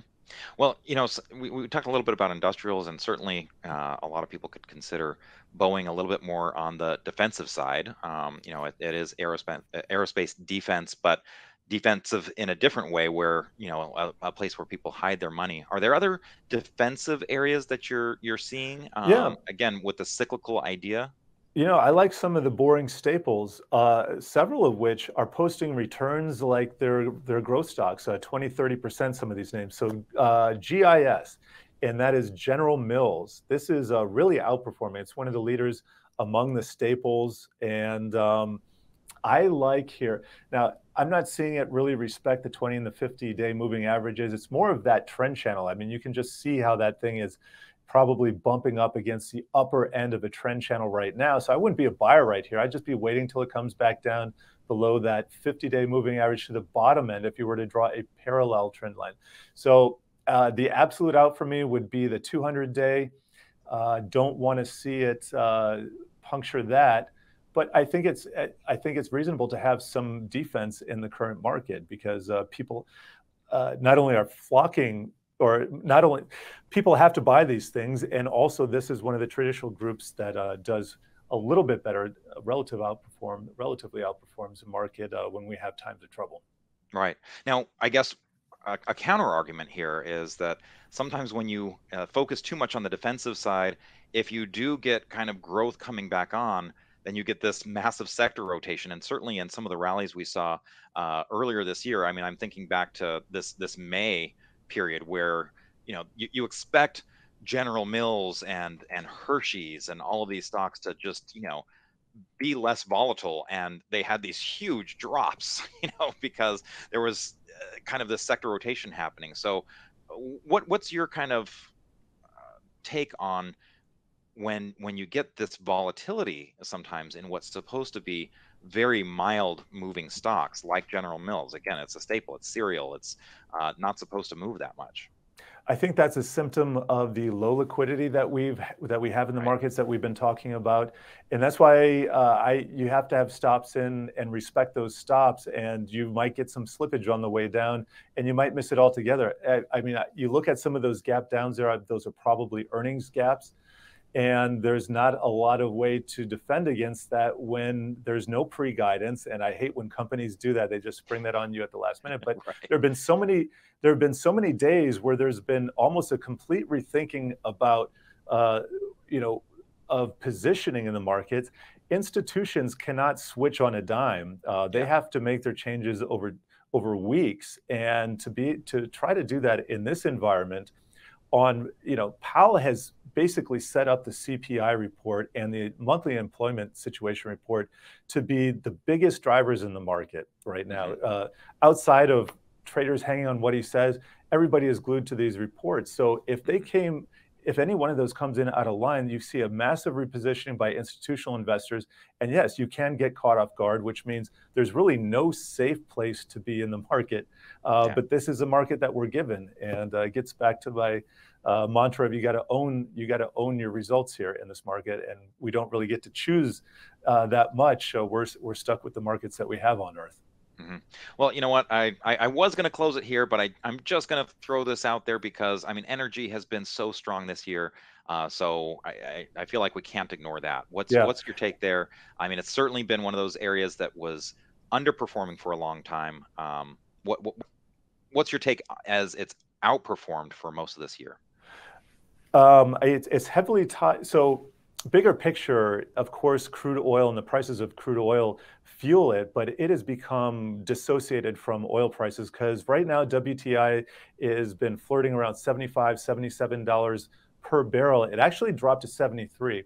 Well, you know, we, we talked a little bit about industrials, and certainly uh, a lot of people could consider Boeing a little bit more on the defensive side. Um, you know, it, it is aerospace, aerospace defense, but defensive in a different way, where, you know, a, a place where people hide their money. Are there other defensive areas that you're you're seeing? Um, yeah. Again, with the cyclical idea. You know, I like some of the boring staples, uh, several of which are posting returns like their their growth stocks, uh, twenty, thirty percent. Some of these names. So uh, G I S, and that is General Mills. This is uh, really outperforming. It's one of the leaders among the staples, and um, I like here now. I'm not seeing it really respect the twenty and the fifty day moving averages. It's more of that trend channel. I mean, you can just see how that thing is probably bumping up against the upper end of a trend channel right now. So I wouldn't be a buyer right here. I'd just be waiting till it comes back down below that fifty day moving average to the bottom end if you were to draw a parallel trend line. So uh, the absolute out for me would be the two hundred day. Uh, don't want to see it uh, puncture that. But I think it's I think it's reasonable to have some defense in the current market, because uh, people uh, not only are flocking, or not only people have to buy these things, and also this is one of the traditional groups that uh, does a little bit better, relative outperform, relatively outperforms the market uh, when we have times of trouble. Right. Now, I guess a, a counter argument here is that sometimes when you uh, focus too much on the defensive side, if you do get kind of growth coming back on, then you get this massive sector rotation. And certainly in some of the rallies we saw uh, earlier this year, I mean, I'm thinking back to this this May period where, you know, you, you expect General Mills and and Hershey's and all of these stocks to just, you know, be less volatile. And they had these huge drops, you know, because there was uh, kind of this sector rotation happening. So what what's your kind of uh, take on when when you get this volatility sometimes in what's supposed to be very mild moving stocks like General Mills? Again, it's a staple, it's cereal, it's uh, not supposed to move that much. I think that's a symptom of the low liquidity that we've that we have in the right. markets that we've been talking about, and that's why uh, I you have to have stops in and respect those stops, and you might get some slippage on the way down, and you might miss it altogether. I, I mean, you look at some of those gap downs there; those are probably earnings gaps. And there's not a lot of way to defend against that when there's no pre-guidance. And I hate when companies do that. They just spring that on you at the last minute. But right. there have been so many, there have been so many days where there's been almost a complete rethinking about, uh, you know, of positioning in the markets. Institutions cannot switch on a dime. Uh, they yeah. have to make their changes over, over weeks. And to be, to try to do that in this environment on, you know, Powell has basically set up the C P I report and the monthly employment situation report to be the biggest drivers in the market right now. Uh, outside of traders hanging on what he says, everybody is glued to these reports. So if they came, if any one of those comes in out of line, you see a massive repositioning by institutional investors. And yes, you can get caught off guard, which means there's really no safe place to be in the market. Uh, yeah. But this is a market that we're given, and uh, it gets back to my Uh, mantra of you got to own you got to own your results here in this market, and we don't really get to choose uh, that much. So we're we're stuck with the markets that we have on Earth. Mm-hmm. Well, you know what? I I, I was going to close it here, but I I'm just going to throw this out there because I mean energy has been so strong this year, uh, so I, I I feel like we can't ignore that. What's yeah. what's your take there? I mean, it's certainly been one of those areas that was underperforming for a long time. Um, what, what what's your take as it's outperformed for most of this year? Um, it, it's heavily tied. So bigger picture, of course, crude oil and the prices of crude oil fuel it, but it has become dissociated from oil prices because right now W T I has been flirting around seventy-five, seventy-seven dollars per barrel. It actually dropped to seventy-three.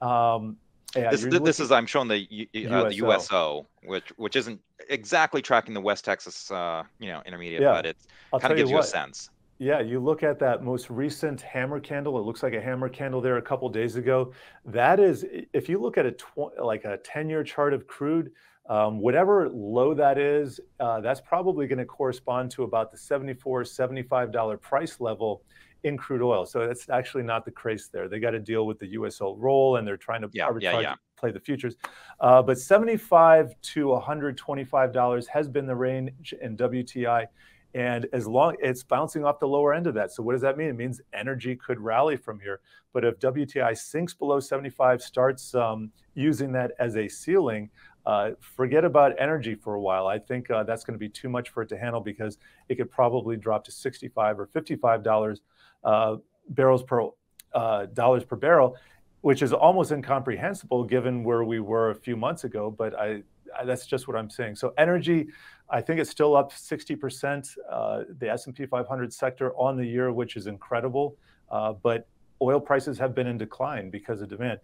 Um, yeah, this, this is, I'm showing the, uh, the U S O, which which isn't exactly tracking the West Texas, uh, you know, intermediate, yeah. but it kind of gives you, you a sense. Yeah, you look at that most recent hammer candle. It looks like a hammer candle there a couple days ago. That is, if you look at a tw like a ten year chart of crude, um, whatever low that is, uh, that's probably going to correspond to about the seventy-four, seventy-five dollar price level. in crude oil. So that's actually not the craze there. They got to deal with the U S O roll, and they're trying to yeah, arbitrage yeah, yeah. play the futures. Uh, but seventy-five to one hundred twenty-five dollars has been the range in W T I. And as long it's bouncing off the lower end of that. So what does that mean? It means energy could rally from here. But if W T I sinks below seventy-five, starts um, using that as a ceiling, uh, forget about energy for a while. I think uh, that's going to be too much for it to handle, because it could probably drop to sixty-five or fifty-five dollars uh, barrels per uh, dollars per barrel, which is almost incomprehensible given where we were a few months ago. But I. That's just what I'm saying. So energy, I think it's still up sixty percent, uh, the S and P five hundred sector on the year, which is incredible. Uh, but oil prices have been in decline because of demand,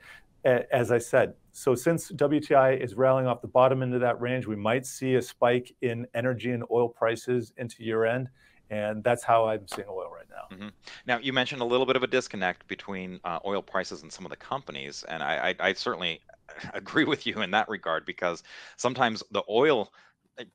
a- as I said. So since W T I is rallying off the bottom into that range, we might see a spike in energy and oil prices into year end. And that's how I'm seeing oil right now. Mm-hmm. Now, you mentioned a little bit of a disconnect between uh, oil prices and some of the companies. And I, I, I certainly agree with you in that regard, because sometimes the oil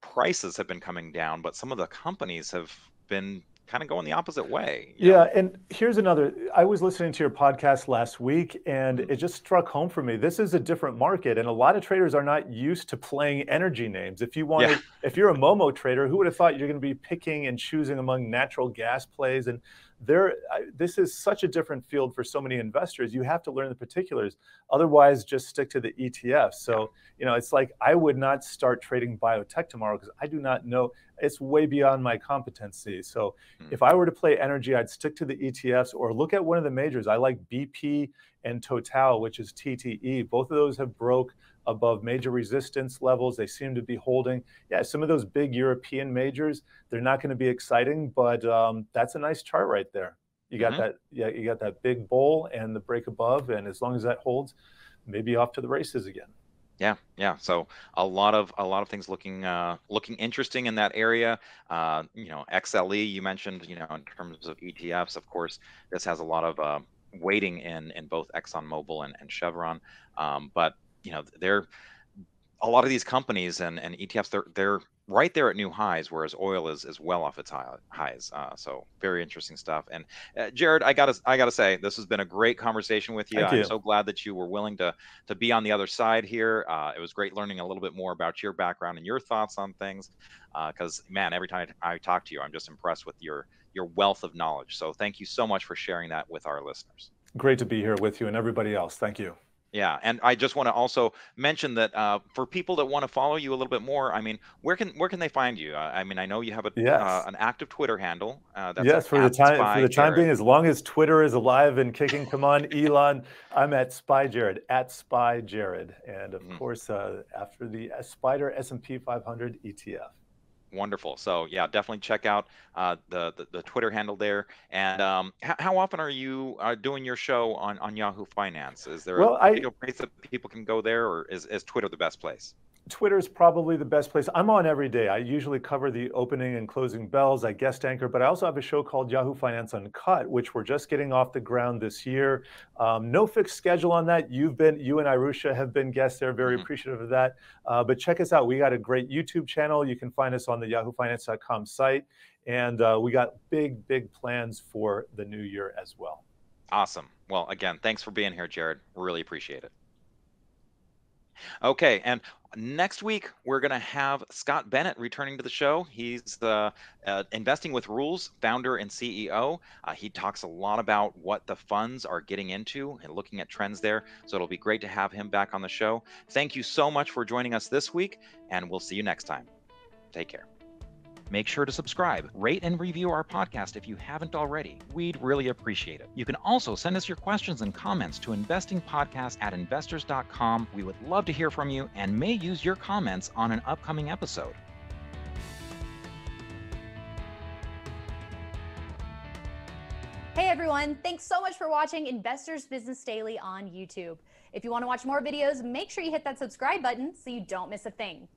prices have been coming down, but some of the companies have been kind of going the opposite way. Yeah. Know? And here's another, I was listening to your podcast last week, and it just struck home for me. This is a different market, and a lot of traders are not used to playing energy names. If you wanted, yeah. if you're a Momo trader, who would have thought you're going to be picking and choosing among natural gas plays? And there, I, this is such a different field for so many investors. You have to learn the particulars. Otherwise, just stick to the E T F. So, you know, it's like, I would not start trading biotech tomorrow, because I do not know. It's way beyond my competency. So mm. if I were to play energy, I'd stick to the E T Fs or look at one of the majors. I like B P and Total, which is T T E. Both of those have broke above major resistance levels. They seem to be holding. Yeah, some of those big European majors, they're not going to be exciting, but um, that's a nice chart right there. You got mm-hmm. that. Yeah, you got that big bowl and the break above. And as long as that holds, maybe off to the races again. Yeah, yeah. So a lot of a lot of things looking uh, looking interesting in that area. Uh, you know, X L E you mentioned. You know, in terms of E T Fs, of course, this has a lot of uh, weighting in in both ExxonMobil and, and Chevron. Um, but you know, they're a lot of these companies and, and E T Fs. They're they're right there at new highs, whereas oil is is well off its high, highs. Uh, so very interesting stuff. And uh, Jared, I gotta I gotta say, this has been a great conversation with you. Thank I'm you. so glad that you were willing to to be on the other side here. Uh, it was great learning a little bit more about your background and your thoughts on things. Because uh, man, every time I talk to you, I'm just impressed with your your wealth of knowledge. So thank you so much for sharing that with our listeners. Great to be here with you and everybody else. Thank you. Yeah, and I just want to also mention that uh, for people that want to follow you a little bit more, I mean, where can where can they find you? Uh, I mean, I know you have a yes. uh, an active Twitter handle. Uh, that's yes, for the time Spy for the time Jared. being, as long as Twitter is alive and kicking. Come on, Elon, I'm at Spy Jared at Spy Jared, and of mm-hmm. course uh, after the Spider S and P five hundred E T F. Wonderful. So yeah, definitely check out uh, the, the the Twitter handle there. And um, h- how often are you uh, doing your show on, on Yahoo Finance? Is there well, a particular I, place that people can go there, or is, is Twitter the best place? Twitter is probably the best place. I'm on every day. I usually cover the opening and closing bells. I guest anchor, but I also have a show called Yahoo Finance Uncut, which we're just getting off the ground this year. Um, no fixed schedule on that. You've been, you and Irusha have been guests there. Very mm-hmm. appreciative of that. Uh, but check us out. We got a great YouTube channel. You can find us on the yahoo finance dot com site. And uh, we got big, big plans for the new year as well. Awesome. Well, again, thanks for being here, Jared. Really appreciate it. Okay, and next week we're going to have Scott Bennett returning to the show. He's the uh, Investing with Rules founder and C E O. Uh, he talks a lot about what the funds are getting into and looking at trends there. So it'll be great to have him back on the show. Thank you so much for joining us this week, and we'll see you next time. Take care. Make sure to subscribe, rate, and review our podcast if you haven't already. We'd really appreciate it. You can also send us your questions and comments to investing podcast at investors dot com. We would love to hear from you and may use your comments on an upcoming episode. Hey everyone, thanks so much for watching Investors Business Daily on YouTube. If you want to watch more videos, make sure you hit that subscribe button so you don't miss a thing.